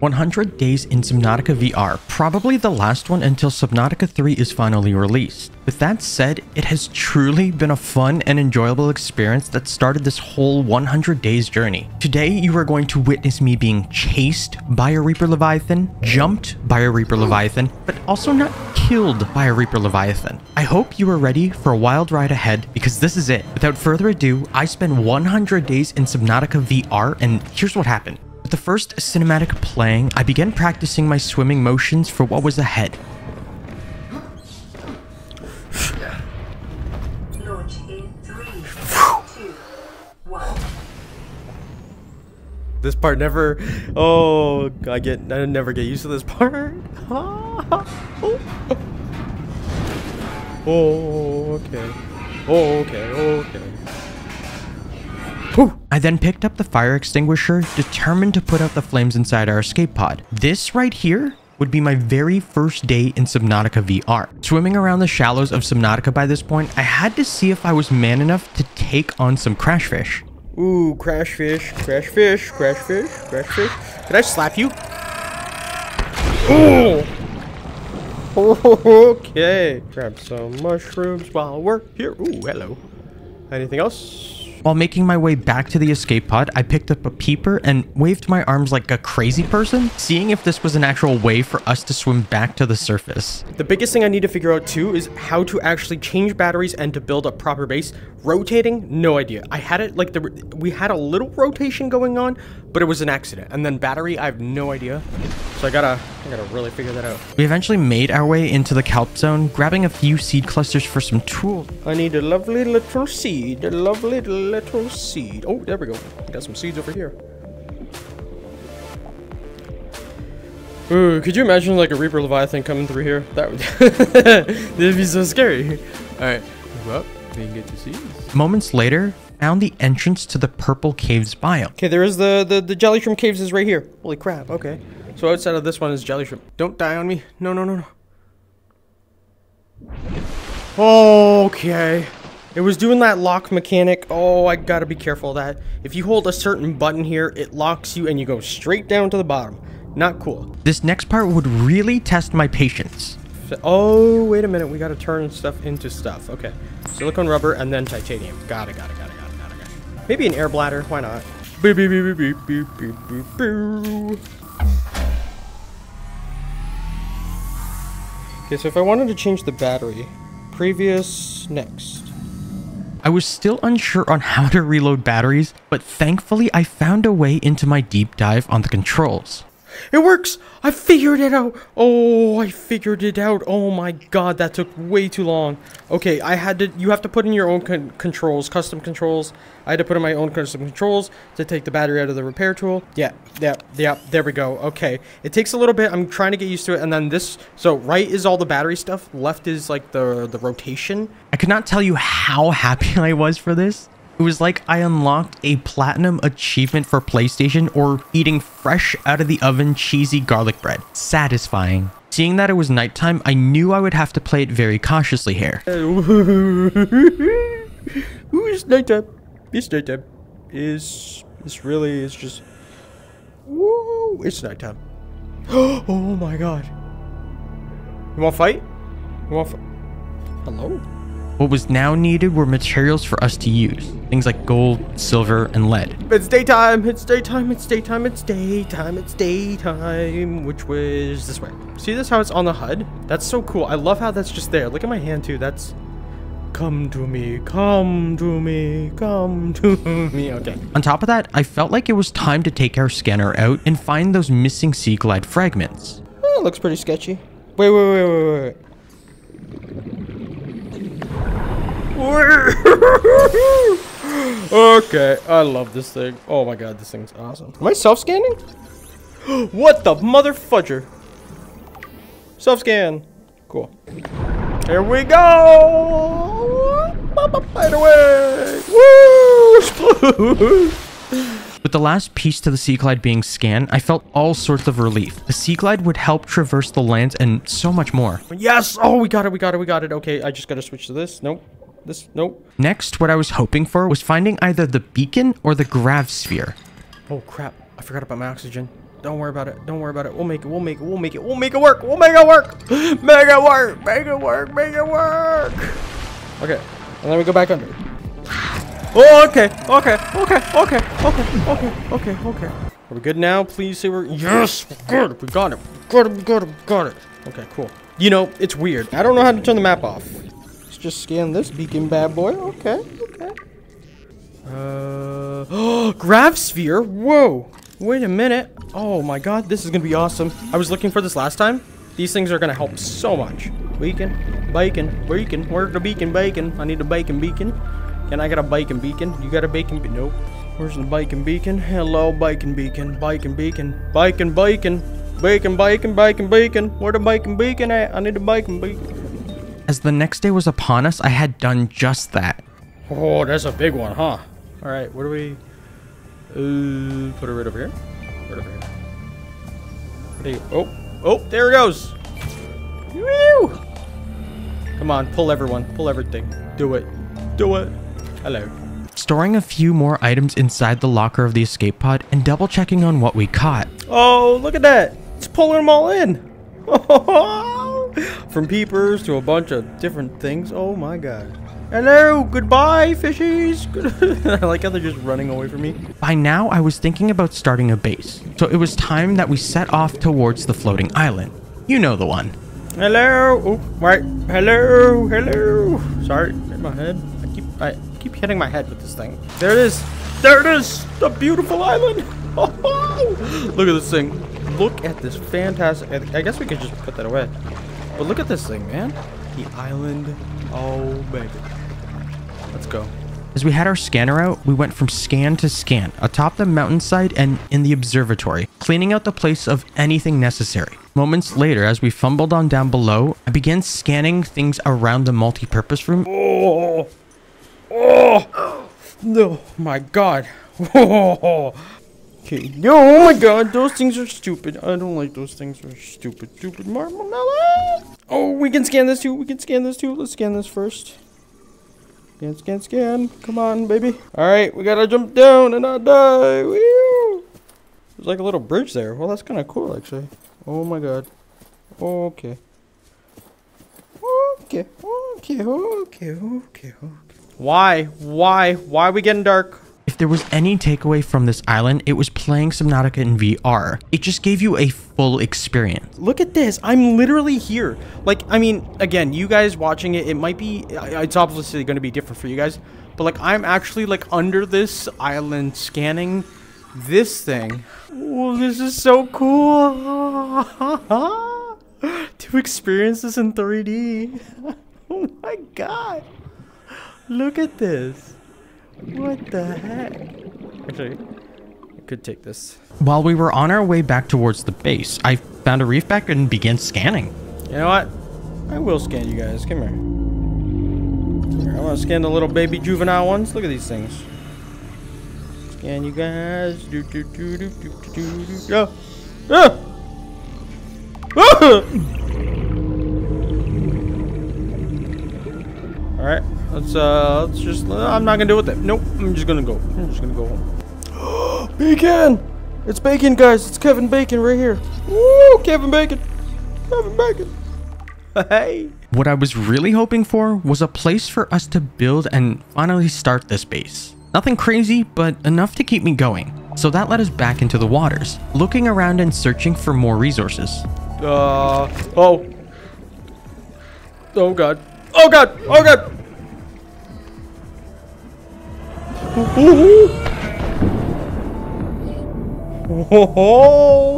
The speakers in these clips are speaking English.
100 days in Subnautica VR, probably the last one until Subnautica 3 is finally released. With that said, it has truly been a fun and enjoyable experience that started this whole 100 days journey. Today, you are going to witness me being chased by a Reaper Leviathan, jumped by a Reaper Leviathan, but also not killed by a Reaper Leviathan. I hope you are ready for a wild ride ahead because this is it. Without further ado, I spent 100 days in Subnautica VR and here's what happened. With the first cinematic playing, I began practicing my swimming motions for what was ahead. Launch in 3, 2, 1. This part never. Oh, I never get used to this part. Oh, okay. Oh, okay. Oh, okay. I then picked up the fire extinguisher, determined to put out the flames inside our escape pod. This right here would be my very first day in Subnautica VR. Swimming around the shallows of Subnautica by this point, I had to see if I was man enough to take on some crash fish. Ooh, crash fish, crash fish, crash fish, crash fish. Did I slap you? Ooh! Okay. Grab some mushrooms while we're here. Ooh, hello. Anything else? While making my way back to the escape pod, I picked up a peeper and waved my arms like a crazy person, seeing if this was an actual way for us to swim back to the surface. The biggest thing I need to figure out too is how to actually change batteries and to build a proper base. Rotating, no idea. I had it like we had a little rotation going on, but it was an accident. And then battery, I have no idea. So I gotta really figure that out. We eventually made our way into the kelp zone, grabbing a few seed clusters for some tools. I need a lovely little seed, a lovely little seed. Oh, there we go. We got some seeds over here. Ooh, could you imagine like a Reaper Leviathan coming through here? That would that'd be so scary. Alright, well, we can get the seeds. Moments later, found the entrance to the purple caves biome. Okay, there is the jelly shrimp caves is right here. Holy crap, okay. So outside of this one is jelly shrimp. Don't die on me. No, no, no, no. Okay. It was doing that lock mechanic. Oh, I gotta be careful of that. If you hold a certain button here, it locks you and you go straight down to the bottom. Not cool. This next part would really test my patience. Oh, wait a minute. We gotta turn stuff into stuff. Okay. Silicone rubber and then titanium. Got it. Maybe an air bladder. Why not? Boop, boop, boop, boop, boop, boop, boop, boop. Okay, so if I wanted to change the battery, previous, next. I was still unsure on how to reload batteries, but thankfully I found a way into my deep dive on the controls. It works! I figured it out! Oh, I figured it out. Oh my god, that took way too long. Okay, I had to, you have to put in your own controls, custom controls. I had to put in my own custom controls to take the battery out of the repair tool. Yeah, there we go. Okay, it takes a little bit. I'm trying to get used to it. And then this, so right is all the battery stuff. Left is like the rotation. I could not tell you how happy I was for this. It was like I unlocked a platinum achievement for PlayStation or eating fresh out of the oven cheesy garlic bread. Satisfying. Seeing that it was nighttime, I knew I would have to play it very cautiously here. Ooh, it's nighttime. It's nighttime. It's just... Woo, it's nighttime. Oh my god. You want to fight? You want to Hello? What was now needed were materials for us to use. Things like gold, silver, and lead. It's daytime, it's daytime, it's daytime, it's daytime, it's daytime, which was this way. See this how it's on the HUD? That's so cool. I love how that's just there. Look at my hand too. That's come to me, come to me, come to me. Okay. On top of that, I felt like it was time to take our scanner out and find those missing sea glide fragments. Oh, it looks pretty sketchy. Wait. Okay, I love this thing. Oh my god, this thing's awesome. Am I self-scanning? What the mother fudger? Self-scan. Cool. Here we go! Right away! Woo! With the last piece to the sea glide being scanned, I felt all sorts of relief. The sea glide would help traverse the lands and so much more. Yes! Oh, we got it. Okay, I just gotta switch to this. Nope. Nope. Next, what I was hoping for was finding either the beacon or the grav sphere. Oh crap, I forgot about my oxygen. Don't worry about it. Don't worry about it. We'll make it. We'll make it. We'll make it. We'll make it work. We'll make it work. Make it work. Make it work. Make it work. Okay. And then we go back under. Oh, okay. Okay. Okay. Okay. Okay. Okay. Okay. Okay. Are we good now? Please say we're... Yes! We're good. We got it. We got it. We got it. We got it. Okay, cool. You know, it's weird. I don't know how to turn the map off. Let's just scan this beacon bad boy. Okay. Okay. Grav sphere? Whoa. Wait a minute. Oh my god. This is going to be awesome. I was looking for this last time. These things are going to help so much. Beacon. Bacon. Beacon. Where's the beacon? Bacon. I need a bacon beacon. Can I get a bacon beacon? You got a bacon beacon? Nope. Where's the bacon beacon? Hello, bacon beacon, bacon beacon, bacon beacon, bacon bacon, bacon beacon. Where the bacon beacon at? I need a bacon beacon. As the next day was upon us, I had done just that. Oh, that's a big one, huh? All right, what do we? Put it right over here. Right over here. There you go. Oh, oh, there it goes. Woo! Come on, pull everyone, pull everything. Do it, do it. Hello. Storing a few more items inside the locker of the escape pod and double checking on what we caught. Oh, look at that. It's pulling them all in. From peepers to a bunch of different things. Oh my god. Hello. Goodbye, fishies. I like how they're just running away from me. By now, I was thinking about starting a base. So it was time that we set off towards the floating island. You know the one. Hello. Oh, right. Hello. Hello. Sorry. Hit my head. I keep hitting my head with this thing. There it is. There it is. The beautiful island. Oh, look at this thing. Look at this fantastic. I guess we could just put that away. But look at this thing, man. The island. Oh, baby. Let's go. As we had our scanner out, we went from scan to scan atop the mountainside and in the observatory, cleaning out the place of anything necessary. Moments later, as we fumbled on down below, I began scanning things around the multi-purpose room. Oh. Oh no, my god. Oh. Okay. Yo, oh my god, those things are stupid. I don't like those things. Are stupid, stupid marmalade. Oh, we can scan this too. We can scan this too. Let's scan this first. Scan, scan, scan. Come on, baby. All right, we gotta jump down and not die. Woo. There's like a little bridge there. Well, that's kind of cool, actually. Oh my god. Okay. Okay. Okay. Okay. Okay. Okay. Why are we getting dark? If there was any takeaway from this island, it was playing Subnautica in VR. It just gave you a full experience. Look at this. I'm literally here. Like, I mean, again, you guys watching it, it might be, it's obviously going to be different for you guys, but like, I'm actually like under this island scanning this thing. Oh, this is so cool. To experience this in 3D. Oh my god. Look at this. What the heck? Actually, I could take this. While we were on our way back towards the base, I found a reef pack and began scanning. You know what? I will scan you guys. Come here. Here, I want to scan the little baby juvenile ones. Look at these things. Scan you guys. Do, do, do, do, do, do, do, do. Oh. Oh. Oh. All right, let's just, I'm not gonna deal with it. Nope, I'm just gonna go. I'm just gonna go home. Bacon! It's Bacon, guys. It's Kevin Bacon right here. Woo, Kevin Bacon. Kevin Bacon. Hey. What I was really hoping for was a place for us to build and finally start this base. Nothing crazy, but enough to keep me going. So that led us back into the waters, looking around and searching for more resources. Oh. Oh god. Oh god! Oh god! Oh,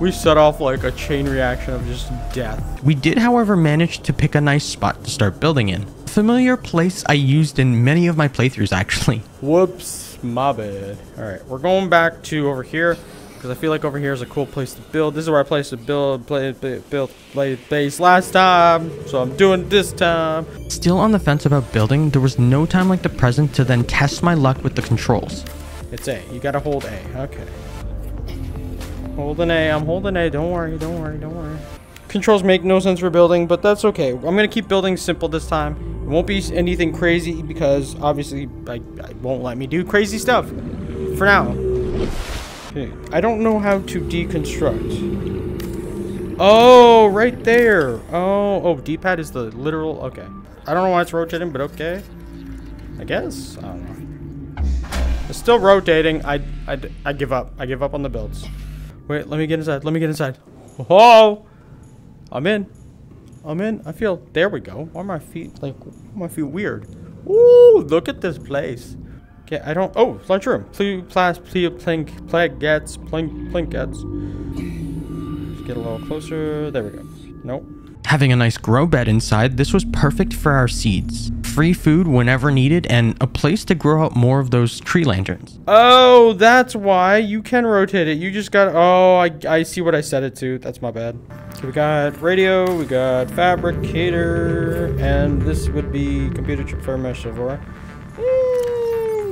we set off like a chain reaction of just death. We did, however, manage to pick a nice spot to start building in. A familiar place I used in many of my playthroughs, actually. Whoops, my bad. All right, we're going back to over here because I feel like over here is a cool place to build. This is where I placed to build base last time, so I'm doing it this time. Still on the fence about building, there was no time like the present to then test my luck with the controls. It's A. You gotta hold A. Okay. Hold an A. I'm holding A. Don't worry. Don't worry. Don't worry. Controls make no sense for building, but that's okay. I'm gonna keep building simple this time. It won't be anything crazy because obviously I won't let me do crazy stuff for now. Okay, I don't know how to deconstruct. Oh, right there. Oh, D-pad is the literal. Okay. I don't know why it's rotating, but okay. I guess. I don't know. It's still rotating. I give up. I give up on the builds. Wait, let me get inside. Let me get inside. Oh! I'm in. I'm in. I feel. There we go. Why are my feet like? Why are my feet weird? Ooh, look at this place. Okay, I don't. Oh, lunchroom. Plink, plink, gets. Just get a little closer. There we go. Nope. Having a nice grow bed inside, this was perfect for our seeds. Free food whenever needed, and a place to grow up more of those tree lanterns. Oh, that's why you can rotate it. You just got. Oh, I see what I set it to. That's my bad. So we got radio, we got fabricator, and this would be computer chip for mesh over.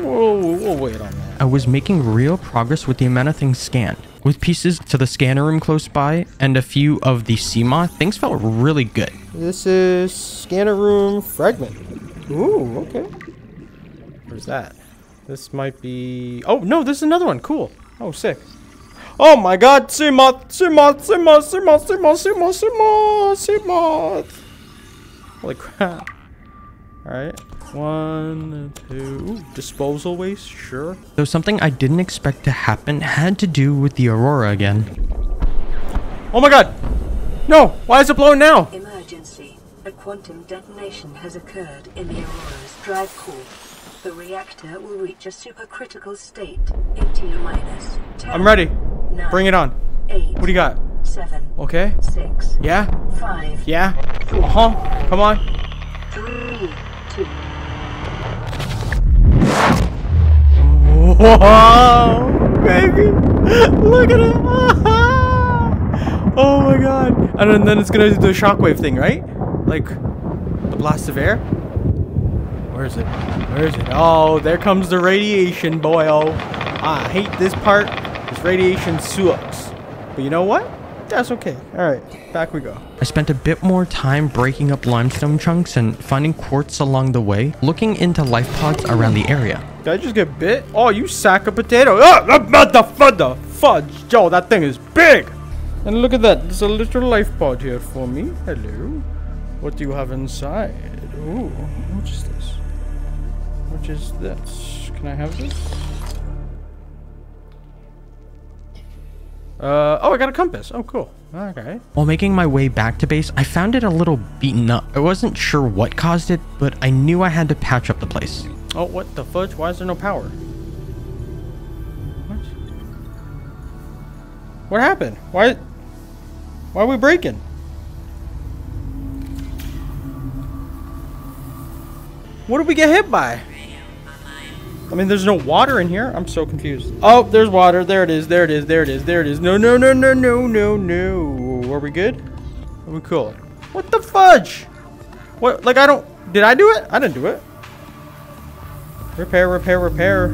We'll wait on that. I was making real progress with the amount of things scanned. With pieces to the scanner room close by and a few of the Seamoth, things felt really good. This is scanner room fragment. Ooh, okay. Where's that? This might be... Oh, no, this is another one. Cool. Oh, sick. Oh, my God. Seamoth, Seamoth, Seamoth, Seamoth, Seamoth, Seamoth, Seamoth, Seamoth. Holy crap. All right. 1, 2, ooh, disposal waste, sure. Though something I didn't expect to happen had to do with the Aurora again. Oh my God! No! Why is it blowing now? Emergency. A quantum detonation has occurred in the Aurora's drive core. The reactor will reach a supercritical state in T-10. I'm ready. 9, bring it on. 8. What do you got? 7. Okay. 6. Yeah? 5. Yeah? 4, uh-huh. Come on. 3, 2. Whoa, baby! Look at it! Oh my God! And then it's gonna do the shockwave thing, right? Like the blast of air. Where is it? Where is it? Oh, there comes the radiation, boy! Oh, I hate this part. This radiation sucks. But you know what? That's okay. All right, back we go. I spent a bit more time breaking up limestone chunks and finding quartz along the way, looking into life pods around the area. Did I just get bit? Oh, you sack of potato. Oh, mother fudge. Yo, that thing is big. And look at that. There's a little life pod here for me. Hello. What do you have inside? Ooh, what is this? What is this? Can I have this? Oh, I got a compass. Oh, cool. Okay. While making my way back to base, I found it a little beaten up. I wasn't sure what caused it, but I knew I had to patch up the place. Oh, what the fudge? Why is there no power? What? What happened? Why are we breaking? What did we get hit by? I mean, there's no water in here. I'm so confused. Oh, there's water. There it is. There it is. There it is. There it is. No, no, no, no, no, no, no. Are we good? Are we cool? What the fudge? What? Like, I don't... Did I do it? I didn't do it. Repair, repair, repair.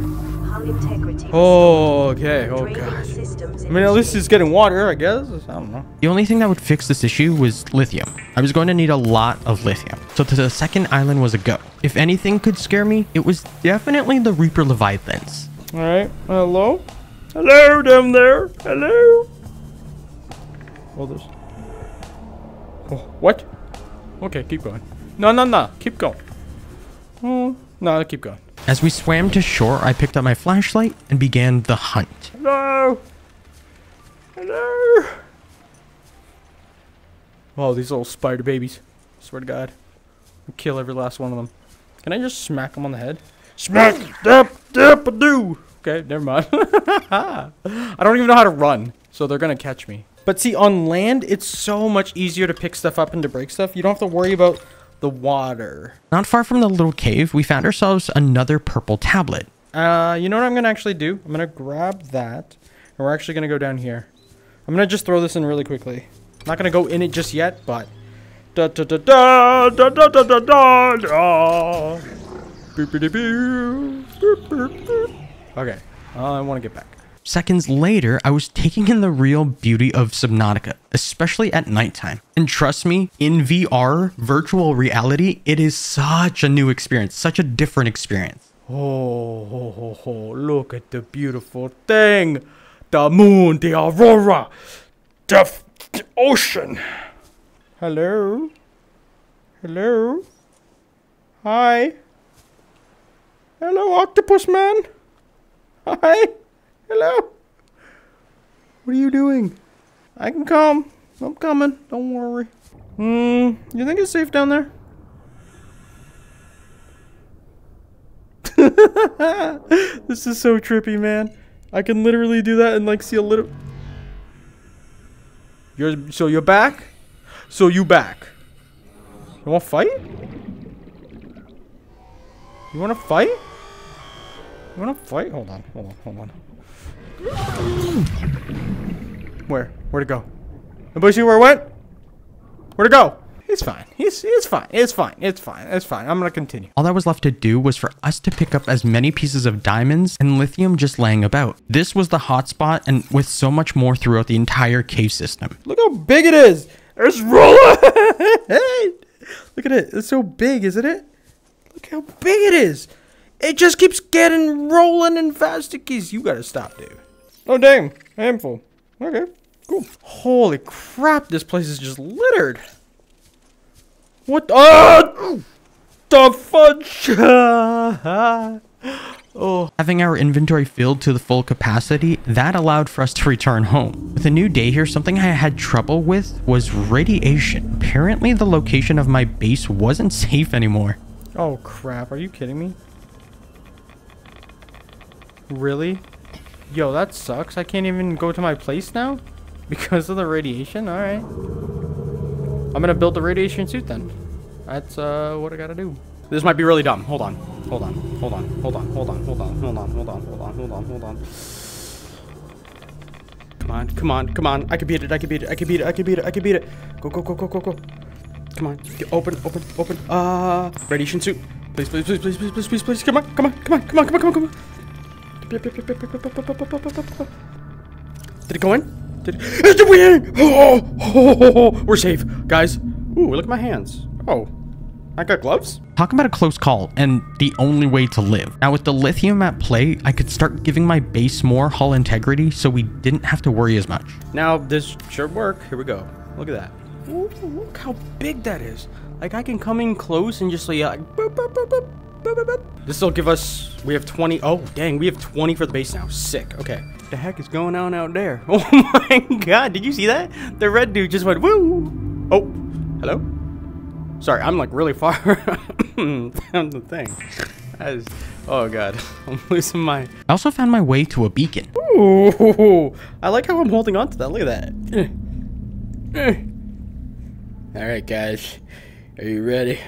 Oh, okay. Oh, God. I mean, at least it's getting water, I guess. I don't know. The only thing that would fix this issue was lithium. I was going to need a lot of lithium. So to the second island was a go. If anything could scare me, it was definitely the Reaper Leviathans. All right. Hello? Hello down there. Hello? Oh, there's... Oh, what? Okay, keep going. No, no, no. Keep going. Oh, no, keep going. As we swam to shore, I picked up my flashlight and began the hunt. Hello! Hello! Oh, these little spider babies. I swear to God. I'll kill every last one of them. Can I just smack them on the head? Smack! Dap! Dap! A-doo! Okay, never mind. I don't even know how to run, so they're gonna catch me. But see, on land, it's so much easier to pick stuff up and to break stuff. You don't have to worry about... the water. Not far from the little cave, we found ourselves another purple tablet. You know what I'm gonna actually do? I'm gonna grab that, and we're actually gonna go down here. I'm gonna just throw this in really quickly. I'm not gonna go in it just yet, but da da da da da da da da da da. Okay, I want to get back. Seconds later, I was taking in the real beauty of Subnautica, especially at nighttime. And trust me, in VR, virtual reality, it is such a new experience, such a different experience. Oh, look at the beautiful thing. the moon, the aurora, the ocean. Hello? Hello? Hi? Hello, octopus man? Hi? Hello? What are you doing? I can come. I'm coming. Don't worry. You think it's safe down there? This is so trippy, man. I can literally do that and like see a little... So you're back? So you back. You wanna fight? You wanna fight? You wanna fight? Hold on, hold on, hold on. Where? Where'd it go? Anybody see where it went? Where'd it go? It's fine. It's fine. It's fine. It's fine. It's fine. I'm going to continue. All that was left to do was for us to pick up as many pieces of diamonds and lithium just laying about. This was the hotspot, and with so much more throughout the entire cave system. Look how big it is. It's rolling. Look at it. It's so big, isn't it? Look how big it is. It just keeps getting rolling and fast. You got to stop, dude. Oh, damn. I am full. Okay, cool. Holy crap. This place is just littered. What? Oh, the fudge! Oh. Having our inventory filled to the full capacity, that allowed for us to return home. With a new day here, something I had trouble with was radiation. Apparently, the location of my base wasn't safe anymore. Oh crap! Are you kidding me? Really? Yo, that sucks. I can't even go to my place now because of the radiation. All right. I'm gonna build the radiation suit then. That's what I gotta do. This might be really dumb. Hold on. Hold on. Hold on. Hold on. Hold on. Hold on. Hold on. Hold on. Hold on. Hold on. Hold on. Come on. Come on. Come on. I can beat it. I can beat it. I can beat it. I can beat it. I can beat it. Go. Go. Go. Go. Go. Go. Come on. Open. Open. Open. Radiation suit. Please. Please. Please. Please. Please. Please. Please. Please. Come on. Come on. Come on. Come on. Come on. Come on. Did it go in? We're safe, guys. Ooh, look at my hands. Oh, I got gloves. Talk about a close call and the only way to live. Now with the lithium at play, I could start giving my base more hull integrity so we didn't have to worry as much. Now this should work. Here we go. Look at that. Ooh, look how big that is. Like I can come in close and just like boop, boop, boop, boop, boop, boop, boop. This will give us, we have 20. Oh, dang. We have 20 for the base now. Sick. Okay. The heck is going on out there? Oh my god, did you see that? The red dude just went woo. Oh, hello? Sorry, I'm like really far from the thing. That is, oh god, I'm losing my... I also found my way to a beacon. Ooh, I like how I'm holding on to that. Look at that. Alright guys, are you ready?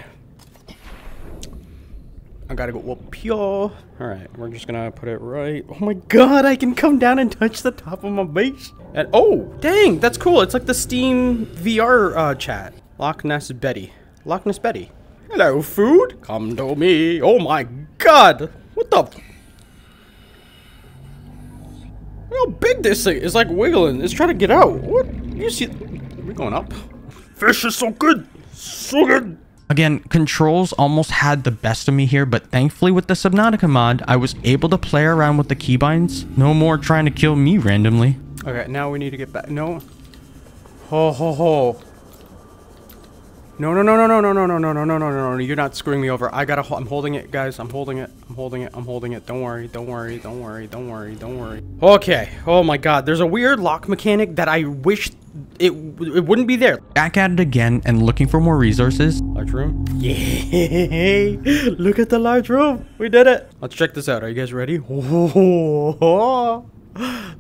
I gotta go up here. Alright, we're just gonna put it right. Oh my god, I can come down and touch the top of my base. And oh, dang, that's cool. It's like the Steam VR chat. Loch Ness Betty. Loch Ness Betty. Hello, food. Come to me. Oh my god. What the? Look how big this thing is, like wiggling. It's trying to get out. What? You see? We're going up. Fish is so good. So good. Again, controls almost had the best of me here, but thankfully with the Subnautica mod, I was able to play around with the keybinds. No more trying to kill me randomly. Okay, now we need to get back. No. Ho ho ho. No no no no no no no no no no no no no. You're not screwing me over. I gotta. I'm holding it, guys. I'm holding it. I'm holding it. I'm holding it. Don't worry. Don't worry. Don't worry. Don't worry. Don't worry. Okay. Oh my god. There's a weird lock mechanic that I wish. It wouldn't be there. Back at it again and looking for more resources. Large room. Yay! Look at the large room. We did it. Let's check this out. Are you guys ready? Oh,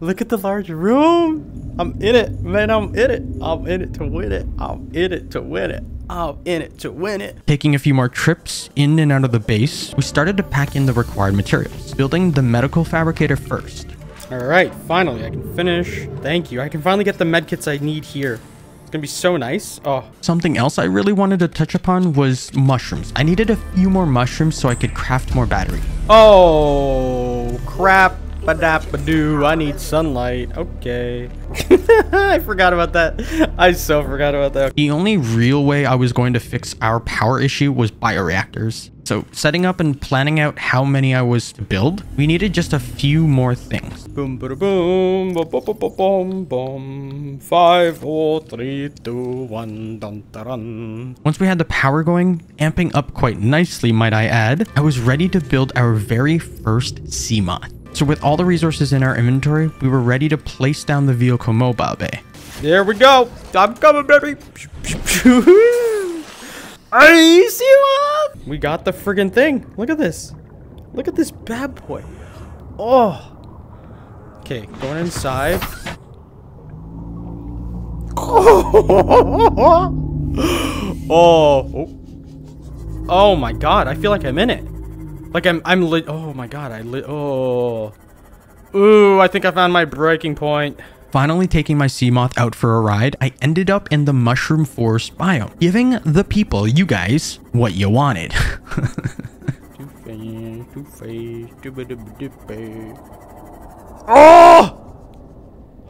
look at the large room. I'm in it, man. I'm in it. I'm in it to win it. I'm in it to win it. I'm in it to win it. Taking a few more trips in and out of the base, we started to pack in the required materials. Building the medical fabricator first. Alright, finally, I can finish. Thank you. I can finally get the medkits I need here. It's gonna be so nice. Oh. Something else I really wanted to touch upon was mushrooms. I needed a few more mushrooms so I could craft more battery. Oh, crap. Ba-da-ba-doo, I need sunlight. Okay. I forgot about that. I so forgot about that. The only real way I was going to fix our power issue was bioreactors. So setting up and planning out how many I was to build, we needed just a few more things. Boom, ba-da-boom, ba-ba-ba-boom, boom. 5, 4, 3, 2, 1, dun-da-dun. Once we had the power going, amping up quite nicely, might I add, I was ready to build our very first Seamoth. So with all the resources in our inventory, we were ready to place down the vehicle mobile bay. There we go. I'm coming, baby. Are you Seamoth? We got the friggin' thing. Look at this. Look at this bad boy. Oh. Okay, going inside. Oh. Oh my God. I feel like I'm in it. Like I'm lit. Oh my God, I lit. Oh. Ooh, I think I found my breaking point. Finally taking my Seamoth out for a ride, I ended up in the mushroom forest biome, giving the people, you guys, what you wanted. Oh!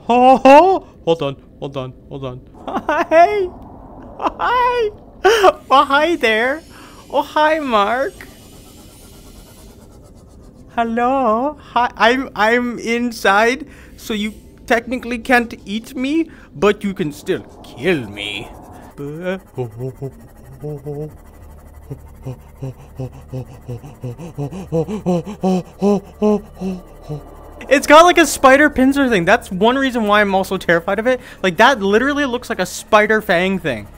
Oh! Hold on, hold on, hold on. Hi! Hi! Oh, hi there. Oh, hi, Mark. Hello? Hi, I'm inside, so you technically can't eat me, but you can still kill me. It's got like a spider pincer thing. That's one reason why I'm also terrified of it. Like that literally looks like a spider fang thing.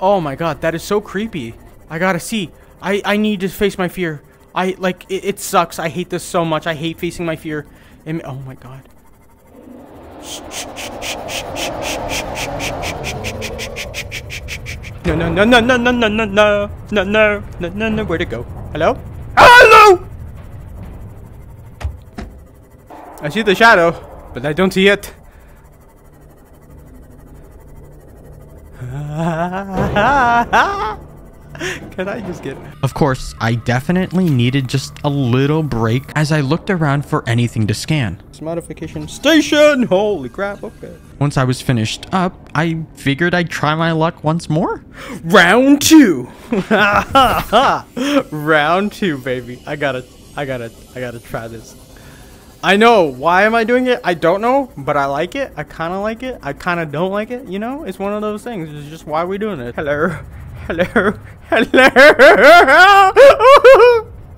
Oh my God, that is so creepy. I gotta see. I need to face my fear. It sucks. I hate this so much. I hate facing my fear. And, oh my God. No, no, no, no, no, no, no, no, no, no, no, no, no, no, where to go? Hello? Hello! I see the shadow, but I don't see it. Can I just get it? Of course, I definitely needed just a little break as I looked around for anything to scan. Modification station! Holy crap, okay. Once I was finished up, I figured I'd try my luck once more. Round 2! Round 2, baby. I gotta try this. I know, why am I doing it? I don't know, but I like it. I kinda like it. I kinda don't like it, you know? It's one of those things. It's just why we're doing it. Hello. Hello, hello.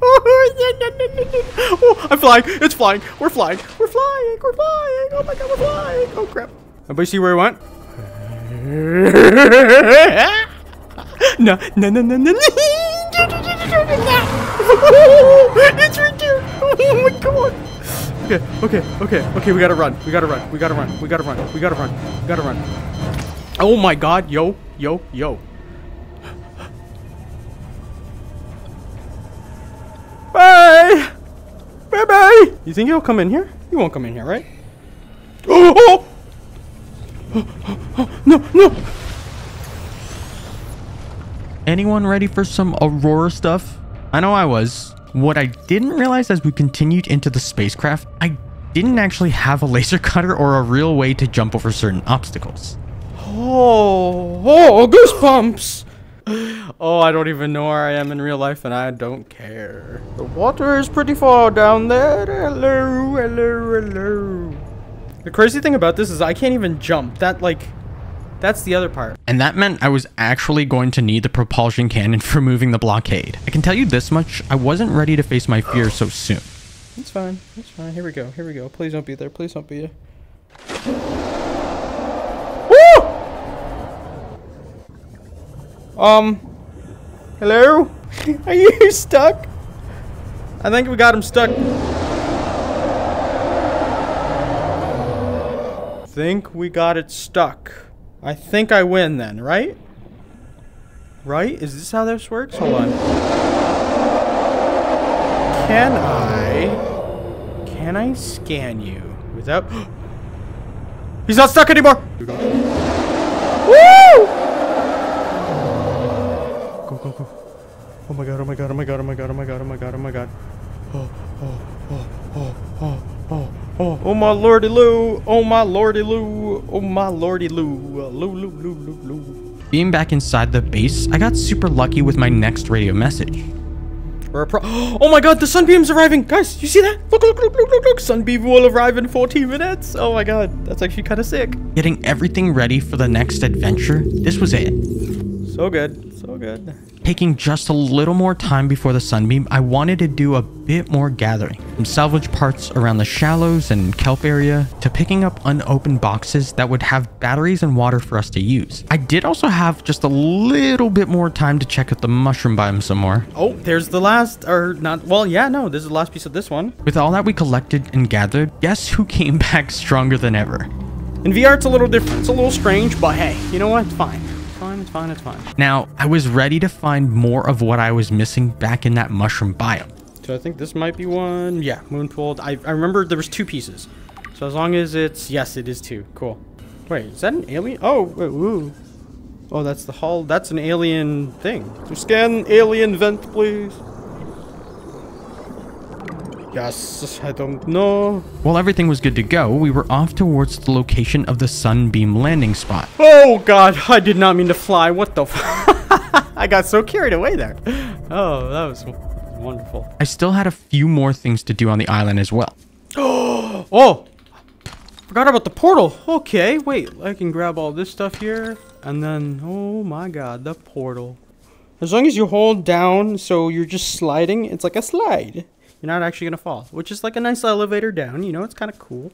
Oh, I'm flying. It's flying. We're flying. We're flying. We're flying. Oh my God, we're flying. Oh crap. Everybody see where we went? No, no, no, no, no. It's right there. Oh my God. Okay, okay, okay, okay. We gotta run. We gotta run. We gotta run. We gotta run. We gotta run. We gotta run. Oh my God. Yo, yo, yo. Bye! Bye-bye! You think he'll come in here? He won't come in here, right? Oh! Oh, oh, oh no, no! Anyone ready for some Aurora stuff? I know I was. What I didn't realize as we continued into the spacecraft, I didn't actually have a laser cutter or a real way to jump over certain obstacles. Oh! Oh, goosebumps! Oh, I don't even know where I am in real life, and I don't care. The water is pretty far down there. Hello, hello, hello. The crazy thing about this is I can't even jump. That's the other part. And that meant I was actually going to need the propulsion cannon for moving the blockade. I can tell you this much, I wasn't ready to face my fear so soon. It's fine. It's fine. Here we go. Here we go. Please don't be there. Please don't be there. Hello? Are you stuck? I think we got him stuck. Think we got it stuck. I think I win then, right? Right? Is this how this works? Hold on. Can I scan you without... He's not stuck anymore! Woo! Go, go. Oh my God, oh my God, oh my God, oh my God, oh my God, oh my God, oh my God. Oh, oh, oh, oh, oh, oh, Oh, oh my lordy loo. Oh my lordy loo. Oh my lordy loo. Loo loo loo loo loo. Being back inside the base, I got super lucky with my next radio message. Oh my god, the sunbeam's arriving! Guys, you see that? Look, look, look, look, look, look! Sunbeam will arrive in 14 minutes! Oh my god, that's actually kind of sick. Getting everything ready for the next adventure, this was it. So good, so good. Taking just a little more time before the sunbeam, I wanted to do a bit more gathering. From salvage parts around the shallows and kelp area, to picking up unopened boxes that would have batteries and water for us to use. I did also have just a little bit more time to check out the mushroom biome some more. Oh, there's the last, or not, well, yeah, no, this is the last piece of this one. With all that we collected and gathered, guess who came back stronger than ever? In VR, it's a little different. It's a little strange, but hey, you know what? It's fine. It's fine, it's fine. Now, I was ready to find more of what I was missing back in that mushroom biome. So I think this might be one. Yeah, moonpooled. I remember there was two pieces. So as long as it's... Yes, it is two. Cool. Wait, is that an alien? Oh, wait, woo. Oh, that's the hull. That's an alien thing. So scan alien vent, please. Yes, I don't know. While everything was good to go, we were off towards the location of the sunbeam landing spot. Oh god, I did not mean to fly. What the f I got so carried away there. Oh, that was wonderful. I still had a few more things to do on the island as well. Oh, forgot about the portal. Okay, wait, I can grab all this stuff here. And then, oh my god, the portal. As long as you hold down, so you're just sliding, it's like a slide. You're not actually going to fall, which is like a nice elevator down. You know, it's kind of cool.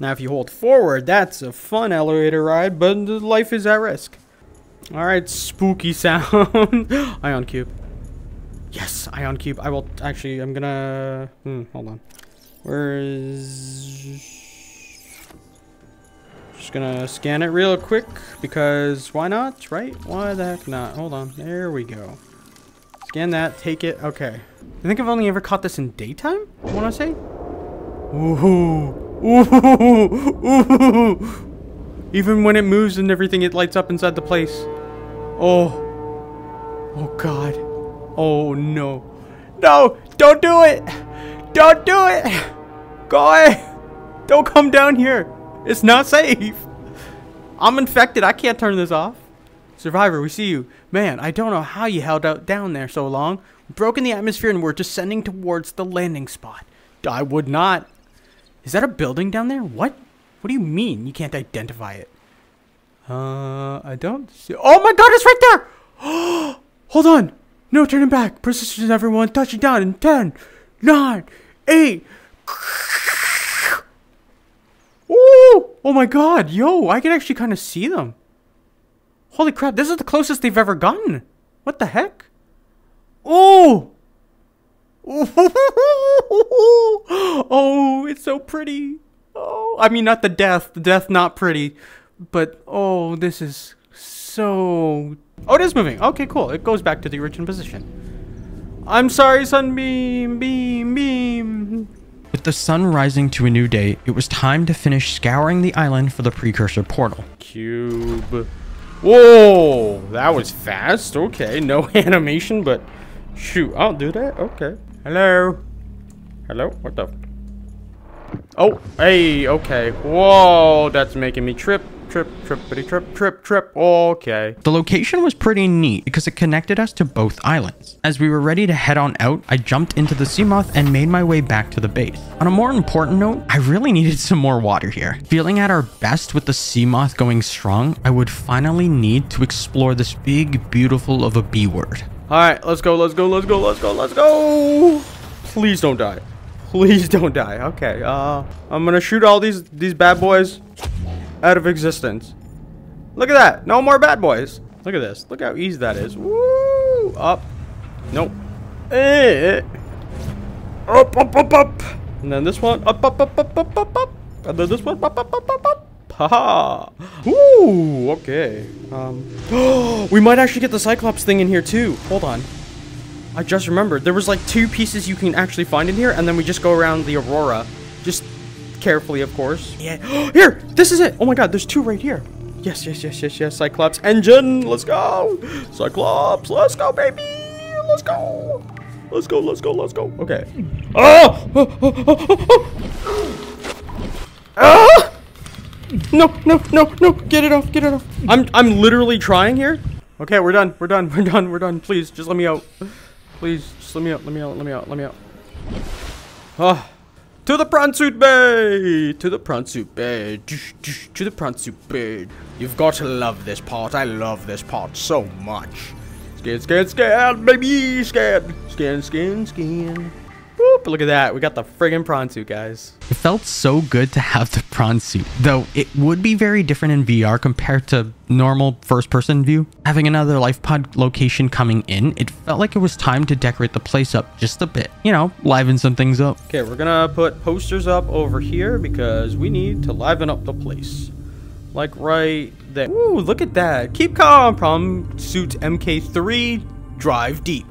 Now, if you hold forward, that's a fun elevator ride, but life is at risk. All right, spooky sound. Ion cube. Yes, ion cube. I will... Actually, I'm going to... hold on. Where is... Just going to scan it real quick, because why not, right? Why the heck not? Hold on. There we go. Scan that. Take it. Okay. I think I've only ever caught this in daytime, I want to say. Ooh. Ooh. Ooh. Even when it moves and everything, it lights up inside the place. Oh. Oh, God. Oh, no. No. Don't do it. Don't do it. Go away. Don't come down here. It's not safe. I'm infected. I can't turn this off. Survivor, we see you. Man, I don't know how you held out down there so long. Broken the atmosphere and we're descending towards the landing spot. I would not. Is that a building down there? What? What do you mean you can't identify it? I don't see. Oh my god, it's right there! Hold on. No turning back. Persistence, everyone. Touching down in 10, 9, 8. Ooh! Oh my god, yo, I can actually kind of see them. Holy crap, this is the closest they've ever gotten. What the heck? Oh! Oh, it's so pretty. Oh, I mean, not the death. The death, not pretty. But, oh, this is so... Oh, it is moving. Okay, cool. It goes back to the original position. I'm sorry, sunbeam, beam, beam. With the sun rising to a new day, it was time to finish scouring the island for the precursor portal. Cube. Whoa! That was fast. Okay, no animation, but... Shoot, I'll do that. Okay. Hello. Hello? What the? Oh, hey, okay. Whoa, that's making me trip, trip, trippity, trip, trip, trip. Okay. The location was pretty neat because it connected us to both islands. As we were ready to head on out, I jumped into the Seamoth and made my way back to the base. On a more important note, I really needed some more water here. Feeling at our best with the Seamoth going strong, I would finally need to explore this big, beautiful of a B word. All right, let's go, let's go, let's go, let's go, let's go. Please don't die. Please don't die. Okay, I'm gonna shoot all these bad boys out of existence. Look at that. No more bad boys. Look at this. Look how easy that is. Woo! Up. Nope. Eh. Up, up, up, up. And then this one. Up, up, up, up, up, up, up. And then this one. Up, up, up, up, up. Haha. Ooh, okay. We might actually get the Cyclops thing in here too. Hold on. I just remembered. There was like two pieces you can actually find in here, and then we just go around the Aurora. Just carefully, of course. Yeah. Here! This is it! Oh my god, there's two right here. Yes, yes, yes, yes, yes. Cyclops engine. Let's go! Cyclops, let's go, baby! Let's go! Let's go, let's go, let's go. Okay. Oh! Oh, oh, oh, oh, oh. Ah! No, no, no, no. Get it off, get it off. I'm literally trying here. Okay, we're done, we're done, we're done, we're done. Please, just let me out. Please, just let me out, let me out, let me out, let me out. Ah. To the prawn suit bay! To the prawn suit bay! To the prawn suit bay! You've got to love this part. I love this part so much. Scan, scan, scan, baby! Scan! Scan, scan, scan. Boop, look at that. We got the friggin' prawn suit, guys. It felt so good to have the prawn suit, though it would be very different in VR compared to normal first-person view. Having another life pod location coming in, it felt like it was time to decorate the place up just a bit. You know, liven some things up. Okay, we're gonna put posters up over here because we need to liven up the place. Like right there. Ooh, look at that. Keep calm, Prom Suit MK3, drive deep.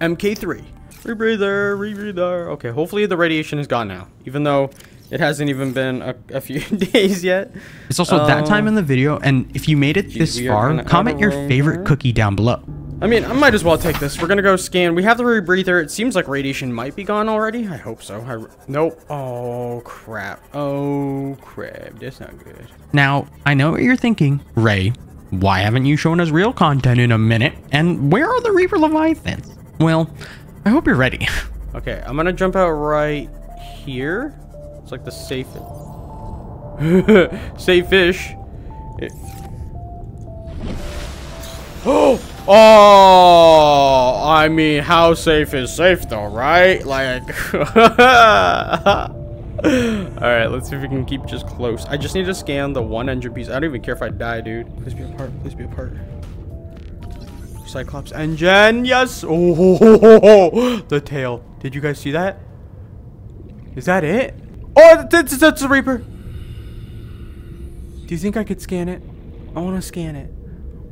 MK3. Rebreather, rebreather. Okay, hopefully the radiation is gone now, even though it hasn't even been a few days yet. It's also that time in the video, and if you made it this far, comment your favorite cookie down below. I mean, I might as well take this. We're gonna go scan. We have the rebreather. It seems like radiation might be gone already. I hope so. Nope. Oh, crap. Oh, crap. That's not good. Now, I know what you're thinking, Ray. Why haven't you shown us real content in a minute? And where are the Reaper Leviathans? Well, I hope you're ready. Okay, I'm gonna jump out right here. It's like the safe... safe fish. Oh! Oh! I mean, how safe is safe though, right? Like... Alright, let's see if we can keep just close. I just need to scan the one engine piece. I don't even care if I die, dude. Please be apart, please be apart. Cyclops engine, yes. Oh, the tail. Did you guys see that? Is that it? Oh, that's a Reaper. Do you think I could scan it? I want to scan it.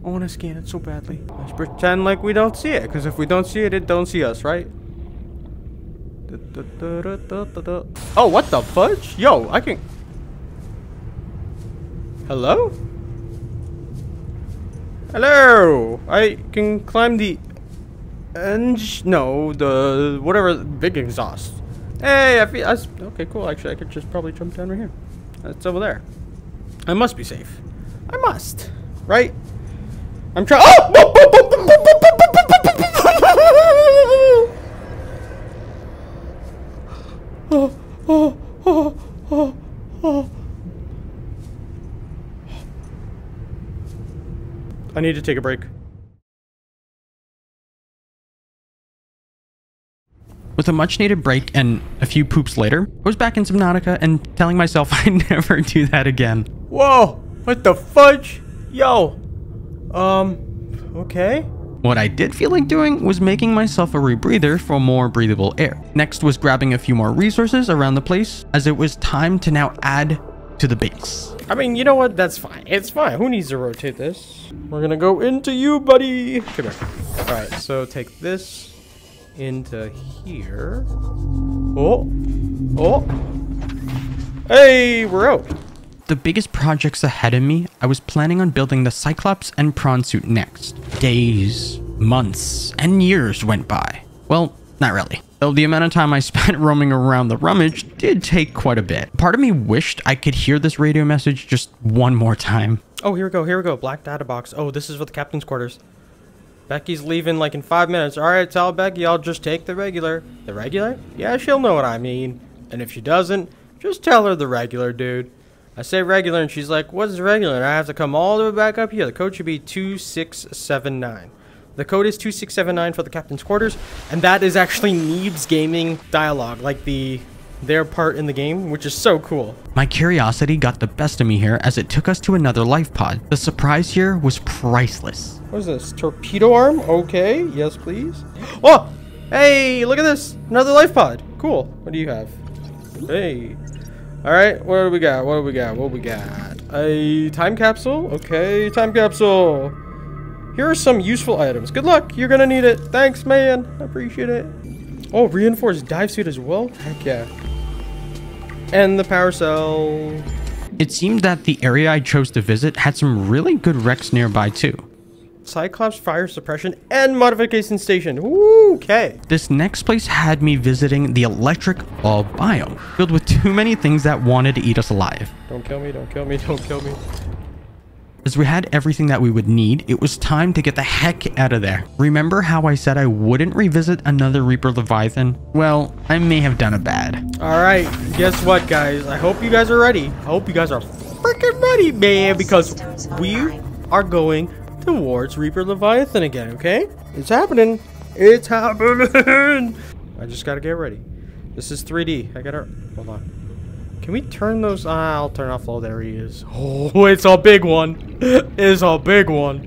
I want to scan it so badly. Let's pretend like we don't see it, because if we don't see it, it don't see us, right? Oh, what the fudge? Yo, I can... Hello? Hello! I can climb the engine. No, the whatever big exhaust. Hey, I okay, cool. Actually, I could just probably jump down right here. That's over there. I must be safe. I must, right? I'm trying. Oh! Oh! Oh! Oh! Oh! Oh! I need to take a break. With a much needed break and a few poops later, I was back in Subnautica and telling myself I'd never do that again. Whoa! What the fudge? Yo! Okay. What I did feel like doing was making myself a rebreather for more breathable air. Next was grabbing a few more resources around the place, as it was time to now add to the base. I mean, you know what? That's fine. It's fine. Who needs to rotate this? We're gonna go into you, buddy. Come here. All right, so take this into here. Oh, oh. Hey, we're out. The biggest projects ahead of me, I was planning on building the Cyclops and Prawn suit next. Days, months, and years went by. Well, not really. Though the amount of time I spent roaming around the rummage did take quite a bit. Part of me wished I could hear this radio message just one more time. Oh, here we go, here we go. Black data box. Oh, this is for the captain's quarters. Becky's leaving like in 5 minutes. All right, tell Becky I'll just take the regular. The regular? Yeah, she'll know what I mean. And if she doesn't, just tell her the regular, dude. I say regular and she's like, what's regular? And I have to come all the way back up here. The code should be 2679. The code is 2679 for the captain's quarters, and that is actually Neebs gaming dialogue, like their part in the game, which is so cool. My curiosity got the best of me here as it took us to another life pod. The surprise here was priceless. What is this? Torpedo arm? Okay. Yes, please. Oh! Hey, look at this! Another life pod. Cool. What do you have? Hey. Alright, what do we got? What do we got? What do we got? A time capsule? Okay, time capsule. Here are some useful items. Good luck. You're gonna need it. Thanks, man. I appreciate it. Oh, reinforced dive suit as well? Heck yeah. And the power cell. It seemed that the area I chose to visit had some really good wrecks nearby too. Cyclops fire suppression and modification station. Ooh, okay. This next place had me visiting the electric biome, filled with too many things that wanted to eat us alive. Don't kill me, don't kill me, don't kill me. As we had everything that we would need, it was time to get the heck out of there. Remember how I said I wouldn't revisit another Reaper Leviathan? Well, I may have done it bad. All right, guess what, guys? I hope you guys are ready. I hope you guys are freaking ready, man, because we are going towards Reaper Leviathan again, okay? It's happening. It's happening. I just got to get ready. This is 3D. I got to... Hold on. Can we turn those? I'll turn off. Oh, there he is. Oh, it's a big one. It's a big one.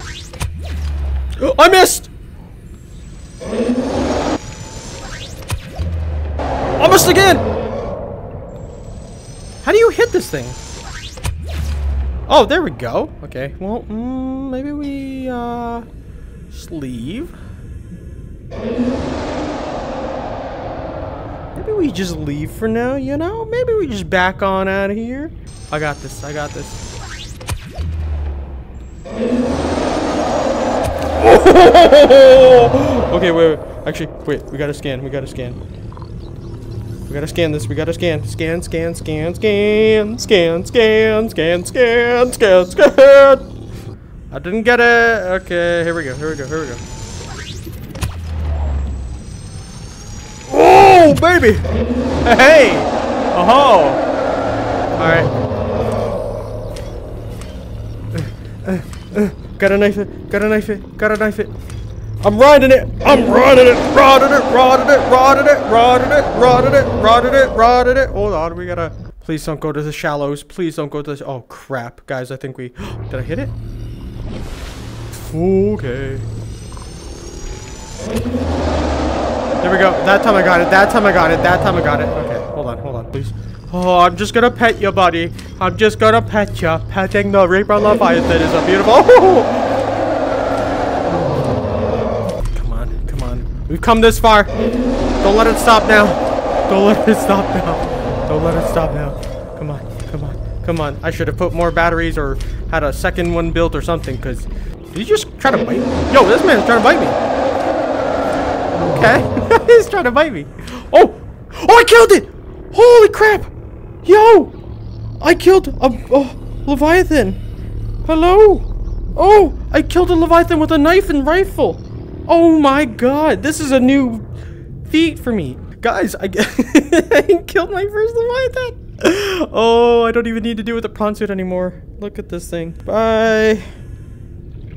Oh, I missed. I missed again. How do you hit this thing? Oh, there we go. Okay. Well, maybe we sleeve. Maybe we just leave for now, you know? Maybe we just back on out of here. I got this, I got this. Okay, wait, wait. Actually, wait, we gotta scan, we gotta scan. We gotta scan this, we gotta scan. Scan, scan, scan, scan, scan, scan, scan, scan, scan, scan. I didn't get it. Okay, here we go, here we go, here we go. Oh, baby! Hey! Oh-ho! Alright. Gotta knife it, gotta knife it, gotta knife it. I'm riding it! I'm riding it! Riding it! Riding it! Riding it! Riding it! Riding it! Riding it! Riding it! Hold on, we gotta... Please don't go to the shallows. Please don't go to the... Oh, crap. Guys, I think we... Did I hit it? Okay. There we go. That time I got it. That time I got it. That time I got it. Okay. Hold on. Hold on, please. Oh, I'm just gonna pet you, buddy. I'm just gonna pet you. Petting the Reaper Leviathan is a beautiful... Oh. Come on. Come on. We've come this far. Don't let it stop now. Don't let it stop now. Don't let it stop now. Come on. Come on. Come on. I should have put more batteries or had a second one built or something, because... Did you just try to bite me? Yo, this man's trying to bite me. Okay. He's trying to bite me. Oh! Oh, I killed it! Holy crap! Yo! I killed a Leviathan. Hello? Oh! I killed a Leviathan with a knife and rifle. Oh my god. This is a new feat for me. Guys, I killed my first Leviathan. Oh, I don't even need to do with the prawn suit anymore. Look at this thing. Bye.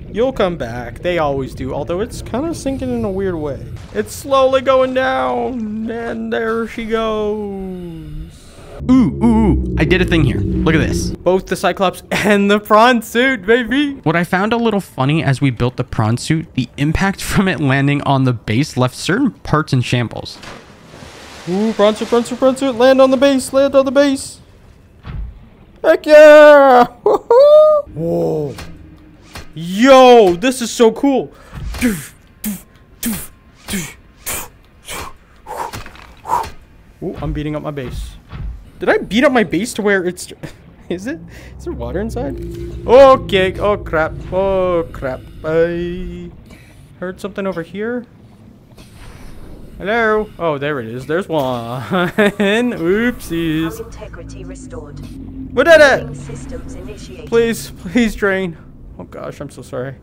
You'll come back. They always do. Although it's kind of sinking in a weird way. It's slowly going down. And there she goes. Ooh, ooh, ooh. I did a thing here. Look at this. Both the Cyclops and the prawn suit, baby. What I found a little funny as we built the prawn suit, the impact from it landing on the base left certain parts in shambles. Ooh, prawn suit, prawn suit, prawn suit. Land on the base. Land on the base. Heck yeah. Woohoo. Whoa. Yo, this is so cool. Ooh, I'm beating up my base. Did I beat up my base to where it's... Is it? Is there water inside? Okay. Oh, crap. Oh, crap. I heard something over here. Hello. Oh, there it is. There's one. Oopsies. Integrity restored. We did it. Please, please drain. Oh gosh, I'm so sorry.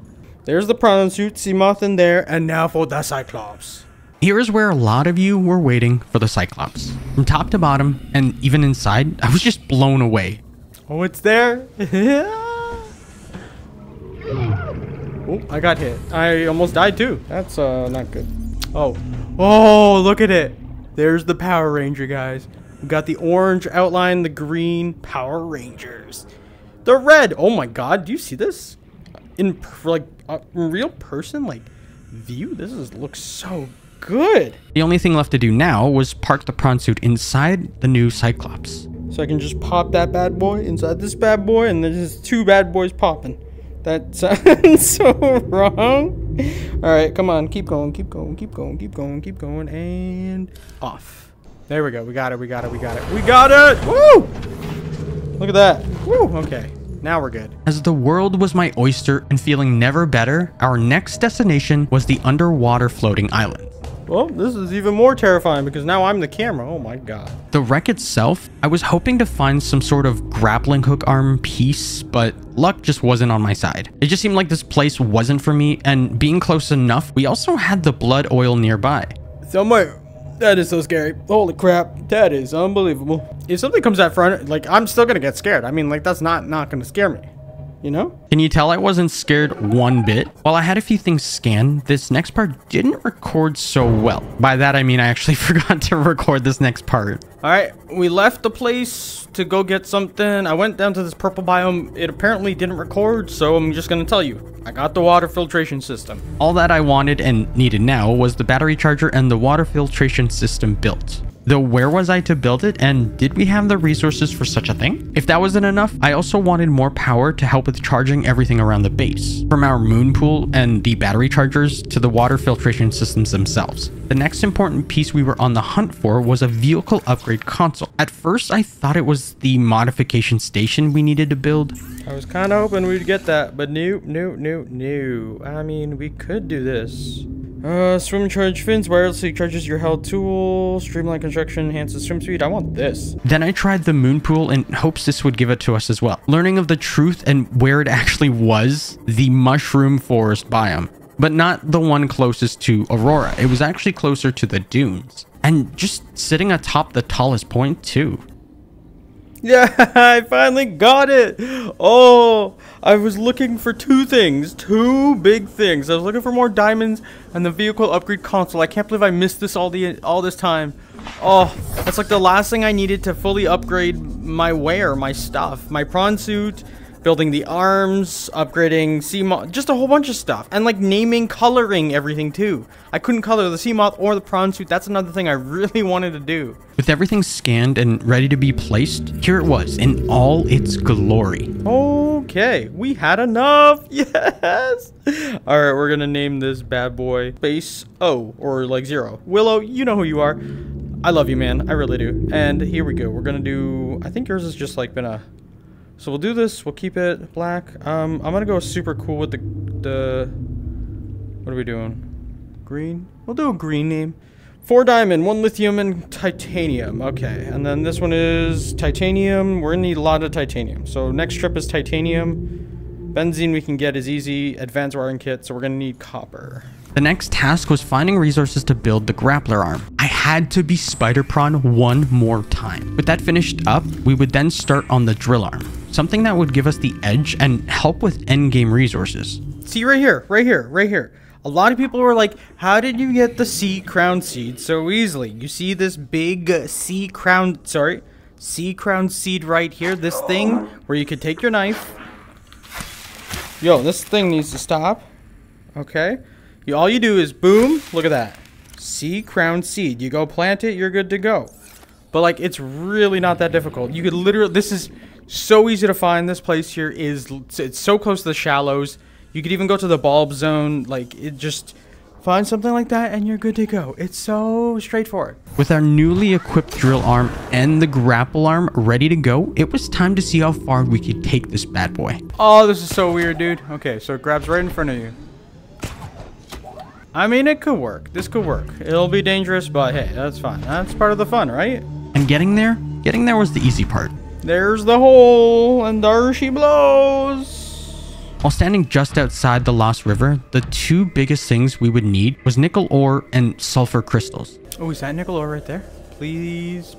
There's the prawn suit, Seamoth in there, and now for the Cyclops. Here is where a lot of you were waiting for the Cyclops. From top to bottom, and even inside, I was just blown away. Oh, it's there. Oh, I got hit. I almost died too. That's not good. Oh. Oh, look at it. There's the Power Ranger, guys. We got the orange outline, the green Power Rangers. The red. Oh my god, do you see this? In like in real person, like view, this is looks so good. The only thing left to do now was park the prawn suit inside the new Cyclops. So I can just pop that bad boy inside this bad boy, and there's just two bad boys popping. That sounds so wrong. All right, come on, keep going, keep going, keep going, keep going, keep going, and off. There we go. We got it. We got it. We got it. We got it. Woo! Look at that. Woo! Okay. Now we're good. As the world was my oyster and feeling never better, our next destination was the underwater floating island. Well, this is even more terrifying because now I'm the camera. Oh my god. The wreck itself, I was hoping to find some sort of grappling hook arm piece, but luck just wasn't on my side. It just seemed like this place wasn't for me, and being close enough, we also had the blood oil nearby. Somewhere. That is so scary. Holy crap. That is unbelievable. If something comes out front, like, I'm still gonna get scared. I mean, like, that's not gonna scare me. You know? Can you tell I wasn't scared one bit? While I had a few things scanned, this next part didn't record so well. By that, I mean I actually forgot to record this next part. All right, we left the place to go get something. I went down to this purple biome. It apparently didn't record, so I'm just gonna tell you. I got the water filtration system. All that I wanted and needed now was the battery charger and the water filtration system built. Though where was I to build it, and did we have the resources for such a thing? If that wasn't enough, I also wanted more power to help with charging everything around the base, from our moon pool and the battery chargers to the water filtration systems themselves. The next important piece we were on the hunt for was a vehicle upgrade console. At first, I thought it was the modification station we needed to build. I was kind of hoping we'd get that, but no. I mean, we could do this. Swim charge fins wirelessly charges your held tool, streamline construction, enhances swim speed. I want this. Then I tried the moon pool in hopes this would give it to us as well. Learning of the truth and where it actually was, the mushroom forest biome, but not the one closest to Aurora. It was actually closer to the dunes and just sitting atop the tallest point too. Yeah, I finally got it. Oh, I was looking for two big things. I was looking for more diamonds and the vehicle upgrade console. I can't believe I missed this all this time. Oh, that's like the last thing I needed to fully upgrade my wear, my stuff, my prawn suit, building the arms, upgrading Seamoth, just a whole bunch of stuff. And like naming, coloring everything too. I couldn't color the Seamoth or the prawn suit. That's another thing I really wanted to do. With everything scanned and ready to be placed, here it was in all its glory. Okay, we had enough. Yes. All right, we're gonna name this bad boy Base O, or like zero. Willow, you know who you are. I love you, man. I really do. And here we go. We're gonna do, I think yours has just like been a... So we'll do this, we'll keep it black. I'm gonna go super cool with the what are we doing? Green? We'll do a green name. 4 diamond, 1 lithium, and titanium. Okay, and then this one is titanium. We're gonna need a lot of titanium. So next trip is titanium. Benzene we can get is easy. Advanced wiring kit, so we're gonna need copper. The next task was finding resources to build the grappler arm. I had to be Spider Prawn one more time. With that finished up, we would then start on the drill arm, something that would give us the edge and help with endgame resources. See right here. A lot of people were like, how did you get the sea crown seed so easily? You see this big sea crown seed right here, this thing where you could take your knife. Yo, this thing needs to stop. Okay. All you do is boom, look at that. Sea crown seed. You go plant it, you're good to go. But like, it's really not that difficult. You could literally, this is so easy to find. This place here is, it's so close to the shallows. You could even go to the bulb zone. Like, it just, find something like that and you're good to go. It's so straightforward. With our newly equipped drill arm and the grapple arm ready to go, it was time to see how far we could take this bad boy. Oh, this is so weird, dude. Okay, so it grabs right in front of you. I mean, it could work. This could work. It'll be dangerous, but hey, that's fine. That's part of the fun, right? And getting there was the easy part. There's the hole, and there she blows. While standing just outside the Lost River, the two biggest things we would need was nickel ore and sulfur crystals. Oh, is that nickel ore right there? Please.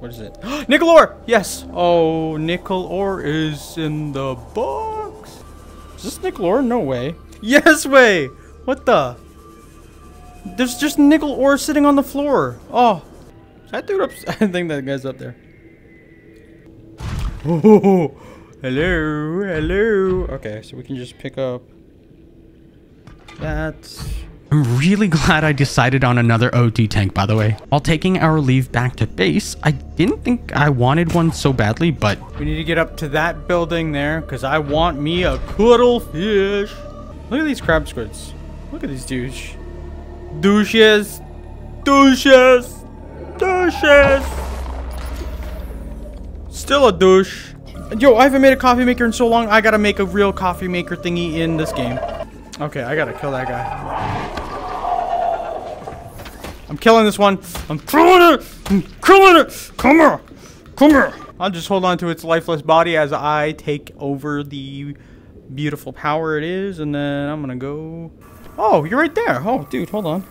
What is it? Nickel ore! Yes! Oh, nickel ore is in the box. Is this nickel ore? No way. Yes way! What the? There's just nickel ore sitting on the floor. Oh, that dude up. I think that guy's up there. Oh, hello. Okay, so we can just pick up that. I'm really glad I decided on another OT tank, by the way. While taking our leave back to base, I didn't think I wanted one so badly, but we need to get up to that building there because I want me a cuttlefish. Look at these crab squids. Look at these douches. Douches. Still a douche. Yo, I haven't made a coffee maker in so long, I gotta make a real coffee maker thingy in this game. Okay, I gotta kill that guy. I'm killing this one. I'm killing it! I'm killing it! Come here! Come here! I'll just hold on to its lifeless body as I take over the beautiful power it is, and then I'm gonna go... Oh, you're right there! Oh, dude, hold on.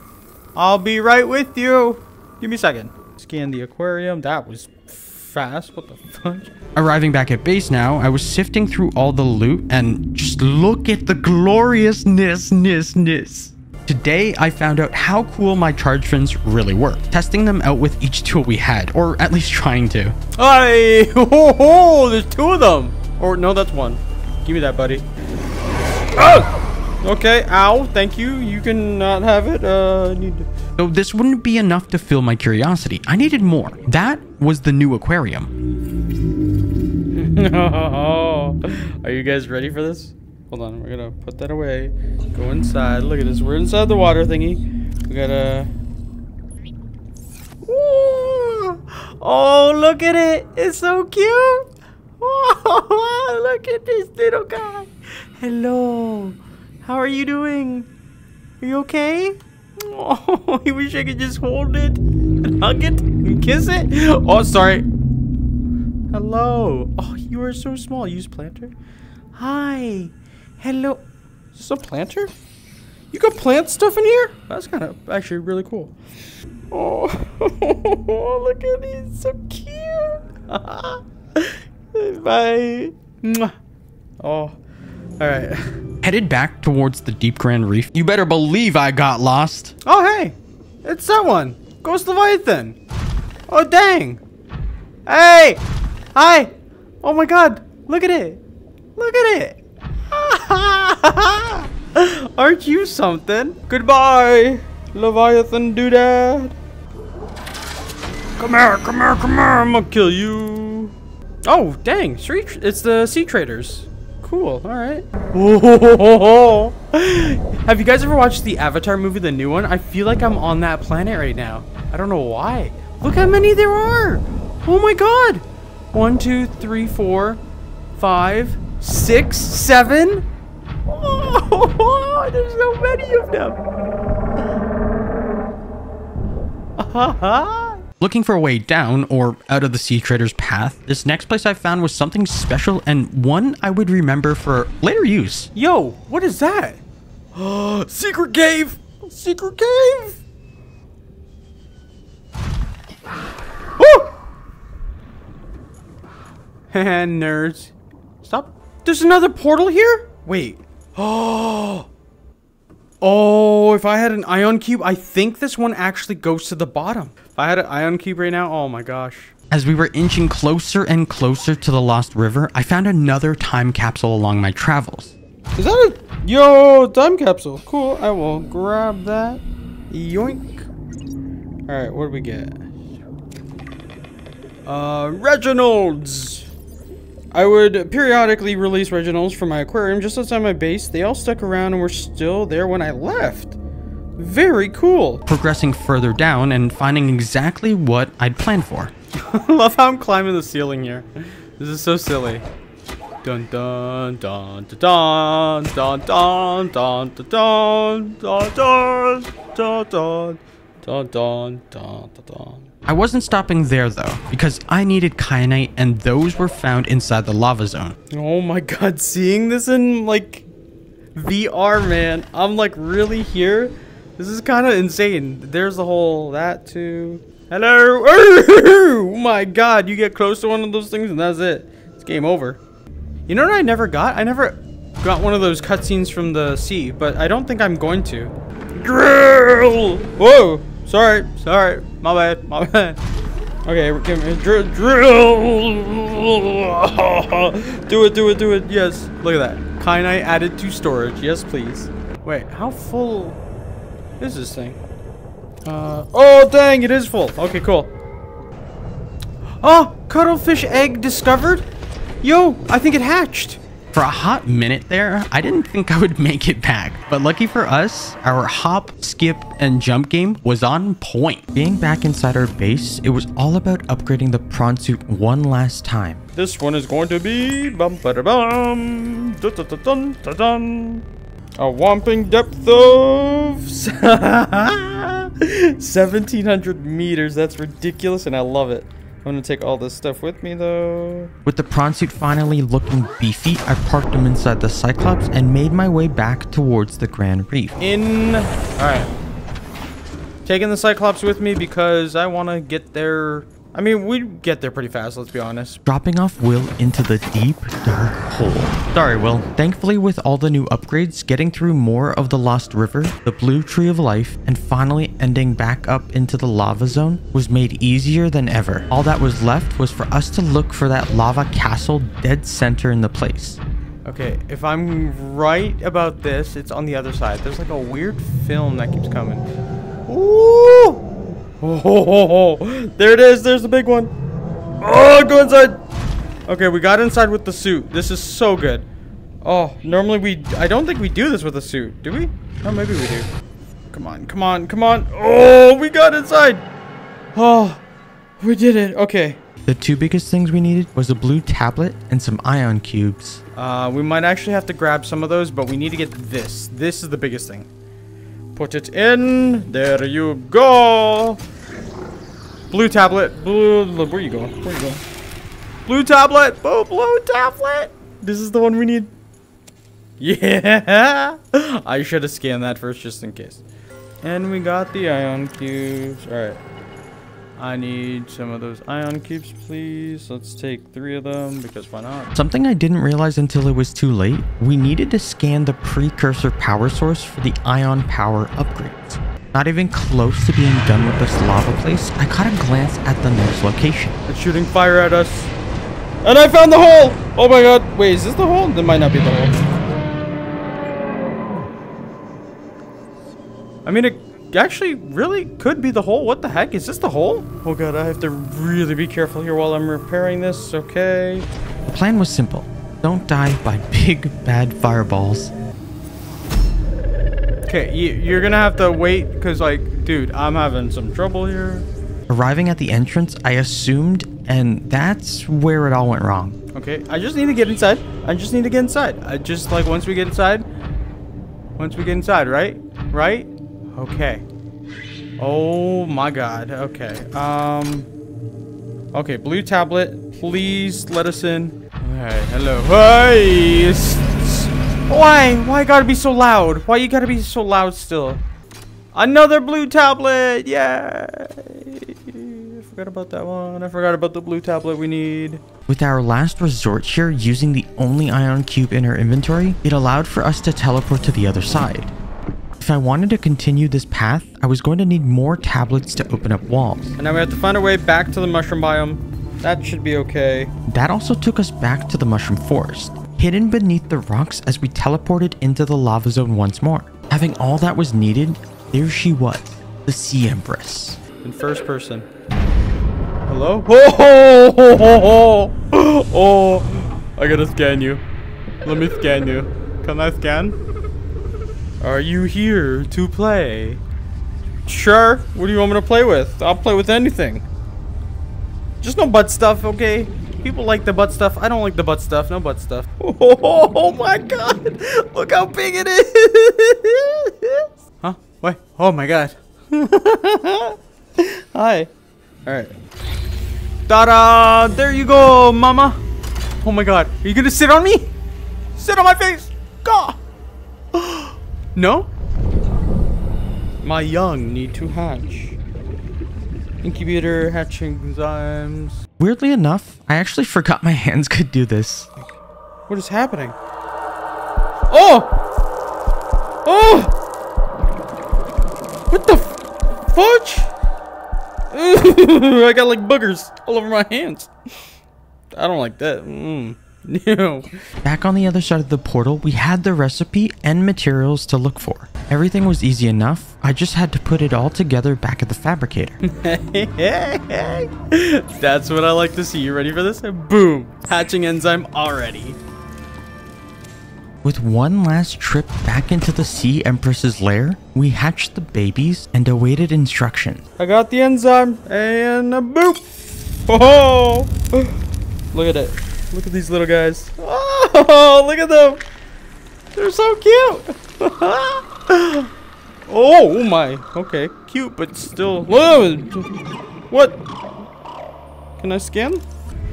I'll be right with you! Give me a second. Scan the aquarium. That was... fast. What the fuck? Arriving back at base now, I was sifting through all the loot and just look at the gloriousness. Today, I found out how cool my charge fins really were, testing them out with each tool we had, or at least trying to. Hey, ho, ho, there's two of them. Or no, that's one. Give me that, buddy. Oh! Okay, ow, thank you. You cannot have it. Need to... So this wouldn't be enough to fill my curiosity. I needed more. That was the new aquarium. No. Are you guys ready for this? Hold on, we're gonna put that away. Go inside. Look at this. We're inside the water thingy. We gotta... Ooh. Oh, look at it. It's so cute. Oh, look at this little guy. Hello. How are you doing? Are you okay? Oh, I wish I could just hold it and hug it and kiss it. Oh, sorry. Hello. Oh, you are so small. Use planter. Hi. Hello. Is this a planter? You can plant stuff in here? That's kind of actually really cool. Oh, look at it. It's so cute. Bye. Oh, all right. Headed back towards the deep Grand Reef. You better believe I got lost. Oh, hey. It's that one. Ghost Leviathan. Oh, dang. Hey. Hi. Oh, my God. Look at it. Look at it. Aren't you something? Goodbye, Leviathan doodad. Come here. Come here. Come here. I'm going to kill you. Oh, dang. It's the sea traders. Cool, alright. Have you guys ever watched the Avatar movie, the new one? I feel like I'm on that planet right now. I don't know why. Look how many there are. Oh my God. 1, 2, 3, 4, 5, 6, 7. Oh, there's so many of them. Looking for a way down or out of the sea trader's path, this next place I found was something special and one I would remember for later use. Yo, what is that? Secret cave! Secret cave! Oh! Nerds. Stop. There's another portal here? Wait. Oh! Oh, if I had an ion cube, I think this one actually goes to the bottom. If I had an ion cube right now, oh my gosh. As we were inching closer and closer to the Lost River, I found another time capsule along my travels. Is that a... Yo, time capsule. Cool, I will grab that. Yoink. All right, what do we get? Reginald's. I would periodically release Reginalds from my aquarium just outside my base. They all stuck around and were still there when I left. Very cool. Progressing further down and finding exactly what I'd planned for. I love how I'm climbing the ceiling here. This is so silly. Dun dun dun dun dun dun dun dun dun dun dun dun dun dun dun dun dun. I wasn't stopping there though, because I needed kyanite and those were found inside the lava zone. Oh my God, seeing this in like VR, man, I'm like really here. This is kind of insane. There's the whole that too. Hello. Oh my God, you get close to one of those things and that's it. It's game over. You know what I never got? I never got one of those cutscenes from the sea, but I don't think I'm going to. Drill! Whoa. Sorry, my bad. Okay, give me a drill. Do it, yes. Look at that. Kyanite added to storage, yes please. Wait, how full is this thing? Oh dang, it is full. Okay, cool. Oh, cuttlefish egg discovered. Yo, I think it hatched. For a hot minute there, I didn't think I would make it back, but lucky for us, our hop, skip, and jump game was on point. Being back inside our base, it was all about upgrading the prawn suit one last time. This one is going to be a whopping depth of 1700 meters. That's ridiculous, and I love it. I'm gonna take all this stuff with me though. With the prawn suit finally looking beefy, I parked him inside the Cyclops and made my way back towards the Grand Reef. Alright. Taking the Cyclops with me because I wanna get there. I mean, we get there pretty fast, let's be honest. Dropping off Will into the deep, dark hole. Sorry, Will. Thankfully, with all the new upgrades, getting through more of the Lost River, the Blue Tree of Life, and finally ending back up into the lava zone was made easier than ever. All that was left was for us to look for that lava castle dead center in the place. Okay, if I'm right about this, it's on the other side. There's like a weird film that keeps coming. Ooh! Oh, there it is. There's the big one. Oh, go inside. Okay, we got inside with the suit. This is so good. Oh, normally I don't think we do this with a suit. Do we? Oh, maybe we do. Come on, come on, come on. Oh, we got inside. Oh, we did it. Okay. The two biggest things we needed was a blue tablet and some ion cubes. We might actually have to grab some of those, but we need to get this. This is the biggest thing. Put it in. There you go. Blue tablet. Blue. Where you going? Where you going? Blue tablet. Oh, blue tablet. This is the one we need. Yeah. I should have scanned that first just in case. And we got the ion cubes. All right. I need some of those ion cubes, please. Let's take 3 of them, because why not? Something I didn't realize until it was too late, we needed to scan the precursor power source for the ion power upgrades. Not even close to being done with this lava place, I caught a glance at the next location. It's shooting fire at us. And I found the hole! Oh my god. Wait, is this the hole? That might not be the hole. I mean, it actually really could be the hole. What the heck? Is this the hole? Oh god, I have to really be careful here while I'm repairing this. Okay. The plan was simple. Don't die by big bad fireballs. Okay, you're gonna have to wait because, like, dude, I'm having some trouble here. Arriving at the entrance, I assumed, and that's where it all went wrong. Okay, I just need to get inside. I just need to get inside. I just, like, once we get inside, right? Right? Okay. Oh my god. Okay. Okay, blue tablet, please let us in. Alright, hello. Hey! Why gotta be so loud? Why you gotta be so loud still? Another blue tablet! Yeah! I forgot about that one. I forgot about the blue tablet we need. With our last resort here, using the only ion cube in her inventory, it allowed for us to teleport to the other side. If I wanted to continue this path, I was going to need more tablets to open up walls. And now we have to find our way back to the mushroom biome. That should be okay. That also took us back to the mushroom forest, hidden beneath the rocks as we teleported into the lava zone once more. Having all that was needed, there she was, the Sea Empress. In first person. Hello? Oh, I gotta scan you. Let me scan you. Can I scan? Are you here to play? Sure. What do you want me to play with? I'll play with anything. Just no butt stuff, okay? People like the butt stuff. I don't like the butt stuff. No butt stuff. Oh my god. Look how big it is. Huh? What? Oh my god. Hi. Alright. Ta-da! There you go, mama. Oh my god. Are you gonna sit on me? Sit on my face. Gah! No? My young need to hatch. Incubator, hatching enzymes. Weirdly enough, I actually forgot my hands could do this. What is happening? Oh! Oh! What the fudge? I got like boogers all over my hands. I don't like that. No. Back on the other side of the portal, we had the recipe and materials to look for. Everything was easy enough. I just had to put it all together back at the fabricator. That's what I like to see. You ready for this? Boom. Hatching enzyme already. With one last trip back into the Sea Empress's lair, we hatched the babies and awaited instructions. I got the enzyme and a boop. Oh, look at it. Look at these little guys. Oh, look at them. They're so cute. Oh my. Okay, cute, but still. Whoa. What? Can I scan?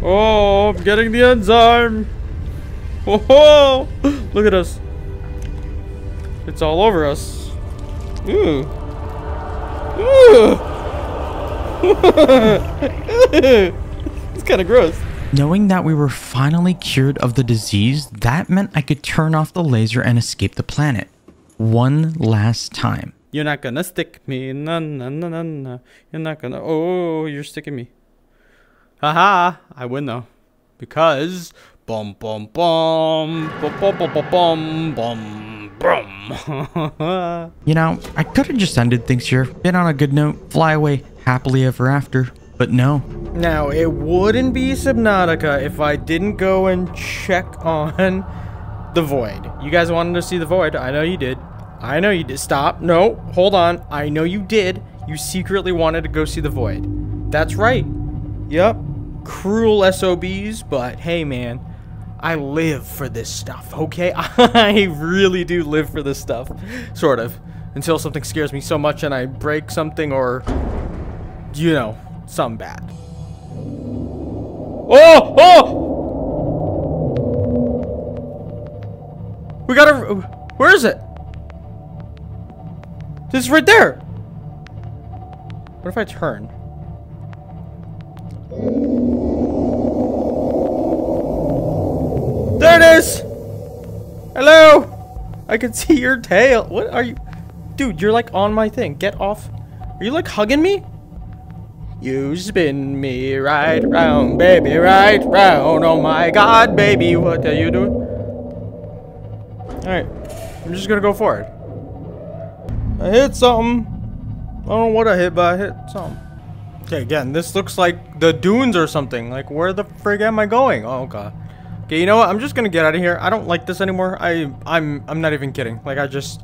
Oh, I'm getting the enzyme. Oh, look at us. It's all over us. Ooh. Ooh. It's kind of gross. Knowing that we were finally cured of the disease, that meant I could turn off the laser and escape the planet. One last time. You're not gonna stick me. No, no, no, no, no. You're not gonna. Oh, you're sticking me. Haha. I win though. Because. Bum, bum, bum. Bum, bum, bum, bum, bum, bum. You know, I could have just ended things here. Been on a good note. Fly away happily ever after. But no. Now, it wouldn't be Subnautica if I didn't go and check on the void. You guys wanted to see the void. I know you did. I know you did. Stop. No, hold on. I know you did. You secretly wanted to go see the void. That's right. Yep. Cruel SOBs, but hey, man. I live for this stuff, okay? I really do live for this stuff. Sort of. Until something scares me so much and I break something or, you know, something bad. Oh! Oh! We gotta... Where is it? This is right there! What if I turn? There it is! Hello! I can see your tail. What are you... Dude, you're like on my thing. Get off. Are you like hugging me? You spin me right round, baby, right round. Oh my god, baby, what are you doing? Alright, I'm just gonna go for it. I hit something. I don't know what I hit, but I hit something. Okay, again, this looks like the dunes or something. Like, where the frig am I going? Oh god. Okay, you know what? I'm just gonna get out of here. I don't like this anymore. I'm not even kidding. Like, I just...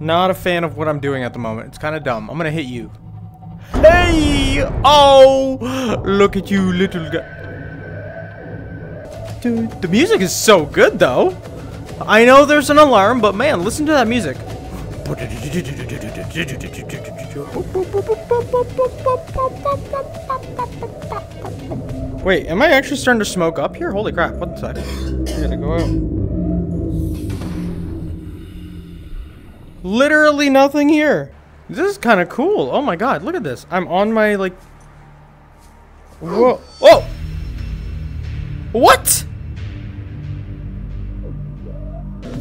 Not a fan of what I'm doing at the moment. It's kind of dumb. I'm gonna hit you. Hey! Oh! Look at you, little guy. Dude, the music is so good, though. I know there's an alarm, but man, listen to that music. Wait, am I actually starting to smoke up here? Holy crap, what the heck? I gotta go out. Literally nothing here. This is kind of cool. Oh my god, look at this. I'm on my, like... Whoa. Whoa! What?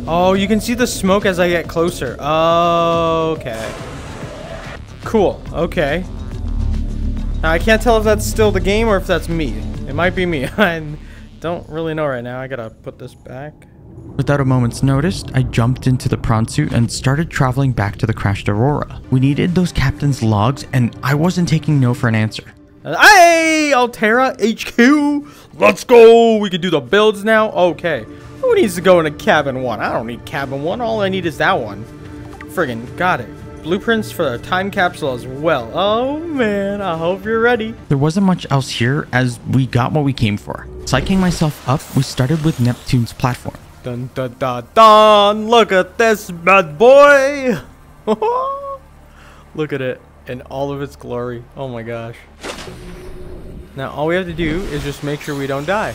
Oh, you can see the smoke as I get closer. Oh, okay. Cool. Okay. Now, I can't tell if that's still the game or if that's me. It might be me. I don't really know right now. I gotta put this back. Without a moment's notice, I jumped into the prawn suit and started traveling back to the crashed Aurora. We needed those captain's logs, and I wasn't taking no for an answer. Hey, Alterra HQ! Let's go! We can do the builds now? Okay. Who needs to go into cabin one? I don't need cabin one. All I need is that one. Friggin' got it. Blueprints for the time capsule as well. Oh man, I hope you're ready. There wasn't much else here as we got what we came for. Psyching myself up, we started with Neptune's platform. Dun dun dun dun! Look at this bad boy! Look at it in all of its glory. Oh my gosh. Now all we have to do is just make sure we don't die.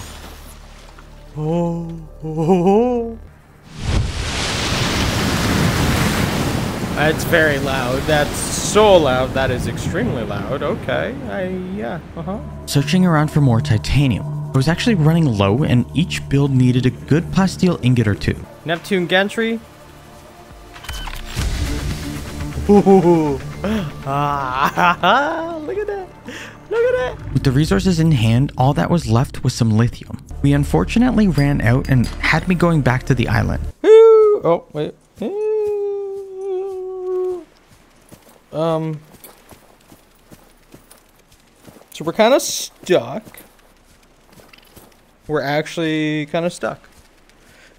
Oh. It's very loud. That's so loud. That is extremely loud. Okay. Searching around for more titanium. I was actually running low, and each build needed a good plasteel ingot or two. Neptune gantry. Ooh. Ah, look at that. Look at that. With the resources in hand, all that was left was some lithium. We unfortunately ran out and had me going back to the island. Ooh. Oh, wait. Ooh. So we're kind of stuck. We're actually kind of stuck.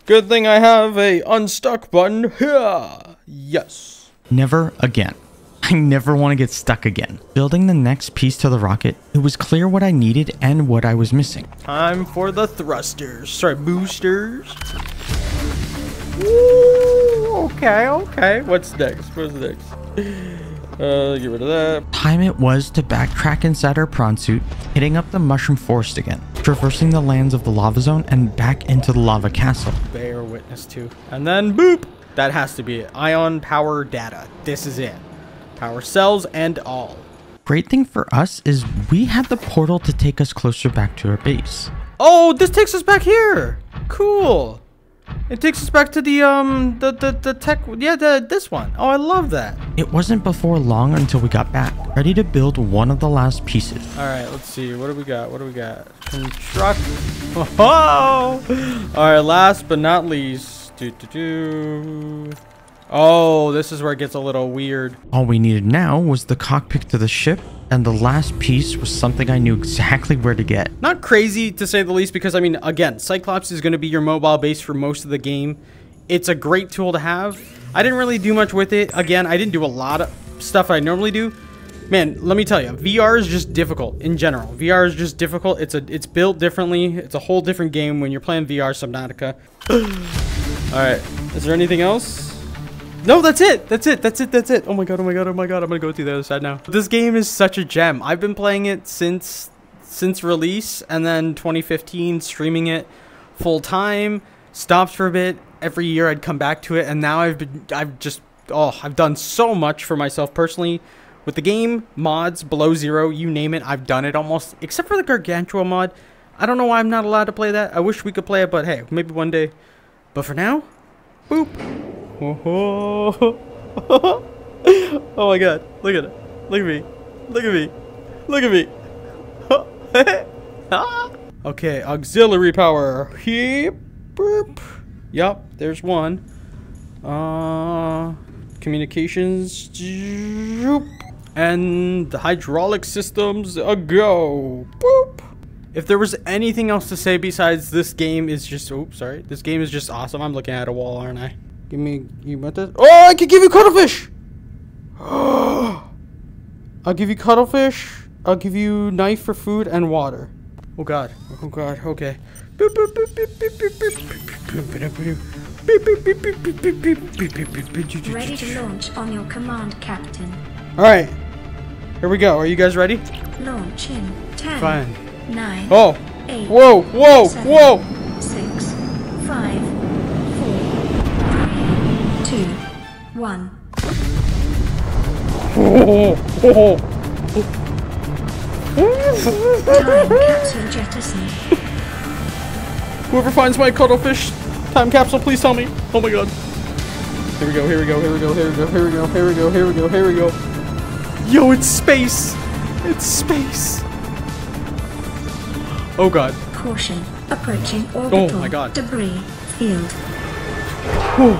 Good thing I have a unstuck button here. Yes. Never again. I never want to get stuck again. Building the next piece to the rocket, it was clear what I needed and what I was missing. Time for the thrusters. Sorry, boosters. Ooh, okay, okay. What's next? What's next? Get rid of that. Time it was to backtrack inside our prawn suit, hitting up the mushroom forest again, traversing the lands of the lava zone and back into the lava castle. Bear witness to. And then boop! That has to be it. Ion power data. This is it. Power cells and all. Great thing for us is we had the portal to take us closer back to our base. Oh, this takes us back here. Cool. It takes us back to the tech, yeah, this one. Oh, I love that. It wasn't before long until we got back, ready to build one of the last pieces. All right, let's see. What do we got? What do we got? Construct. Oh! All right, last but not least. Oh, this is where it gets a little weird. All we needed now was the cockpit to the ship, and the last piece was something I knew exactly where to get. Not crazy, to say the least, because, I mean, again, Cyclops is going to be your mobile base for most of the game. It's a great tool to have. I didn't really do much with it. Again, I didn't do a lot of stuff I normally do. Man, let me tell you, VR is just difficult in general. VR is just difficult. It's built differently. It's a whole different game when you're playing VR Subnautica. All right. Is there anything else? No, that's it. That's it. That's it. That's it. Oh my god. Oh my god. Oh my god. I'm gonna go through the other side now. This game is such a gem. I've been playing it since release, and then 2015 streaming it full time. Stopped for a bit. Every year I'd come back to it, and now I've done so much for myself personally with the game, mods, below zero, you name it. I've done it almost, except for the Gargantua mod. I don't know why I'm not allowed to play that. I wish we could play it, but hey, maybe one day. But for now, boop. Oh my god, look at it. Look at me. Look at me. Look at me. Okay, auxiliary power. Yup, there's one. Communications. And the hydraulic systems go. Boop. If there was anything else to say besides this game is just, oops, sorry. This game is just awesome. I'm looking at a wall, aren't I? Give me, you want this? Oh, I can give you cuttlefish! I'll give you cuttlefish. I'll give you knife for food and water. Oh god. Oh god. Okay. Ready to launch on your command, Captain. Alright. Here we go. Are you guys ready? Launch in 10. Fine. 9. Oh. 8. Whoa, whoa, 7, whoa! 6. 5. 2, 1. Time capsule jettison. Whoever finds my cuttlefish time capsule, please tell me. Oh my god. Here we go, here we go, here we go, here we go, here we go, here we go, here we go, here we go. Yo, it's space! It's space. Oh god. Caution. Approaching orbital. Oh my god. Debris field. Whew.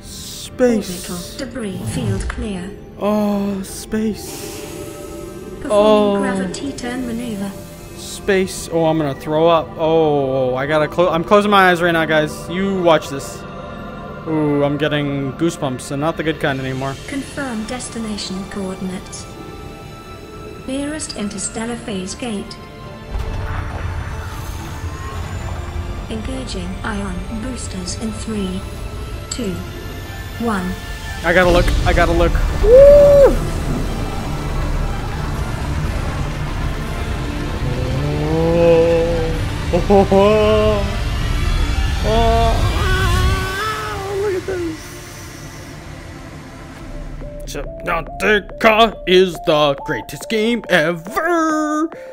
Space. Orbital debris field clear. Oh, space. Performing gravity turn maneuver. Space. Oh, I'm gonna throw up. Oh, I gotta close. I'm closing my eyes right now, guys. You watch this. Ooh, I'm getting goosebumps, and not the good kind anymore. Confirm destination coordinates. Nearest interstellar phase gate. Engaging ion boosters in 3, 2, 1. I gotta look. I gotta look. Woo! Oh, oh, oh, oh. Oh, look at this. Subnautica is the greatest game ever.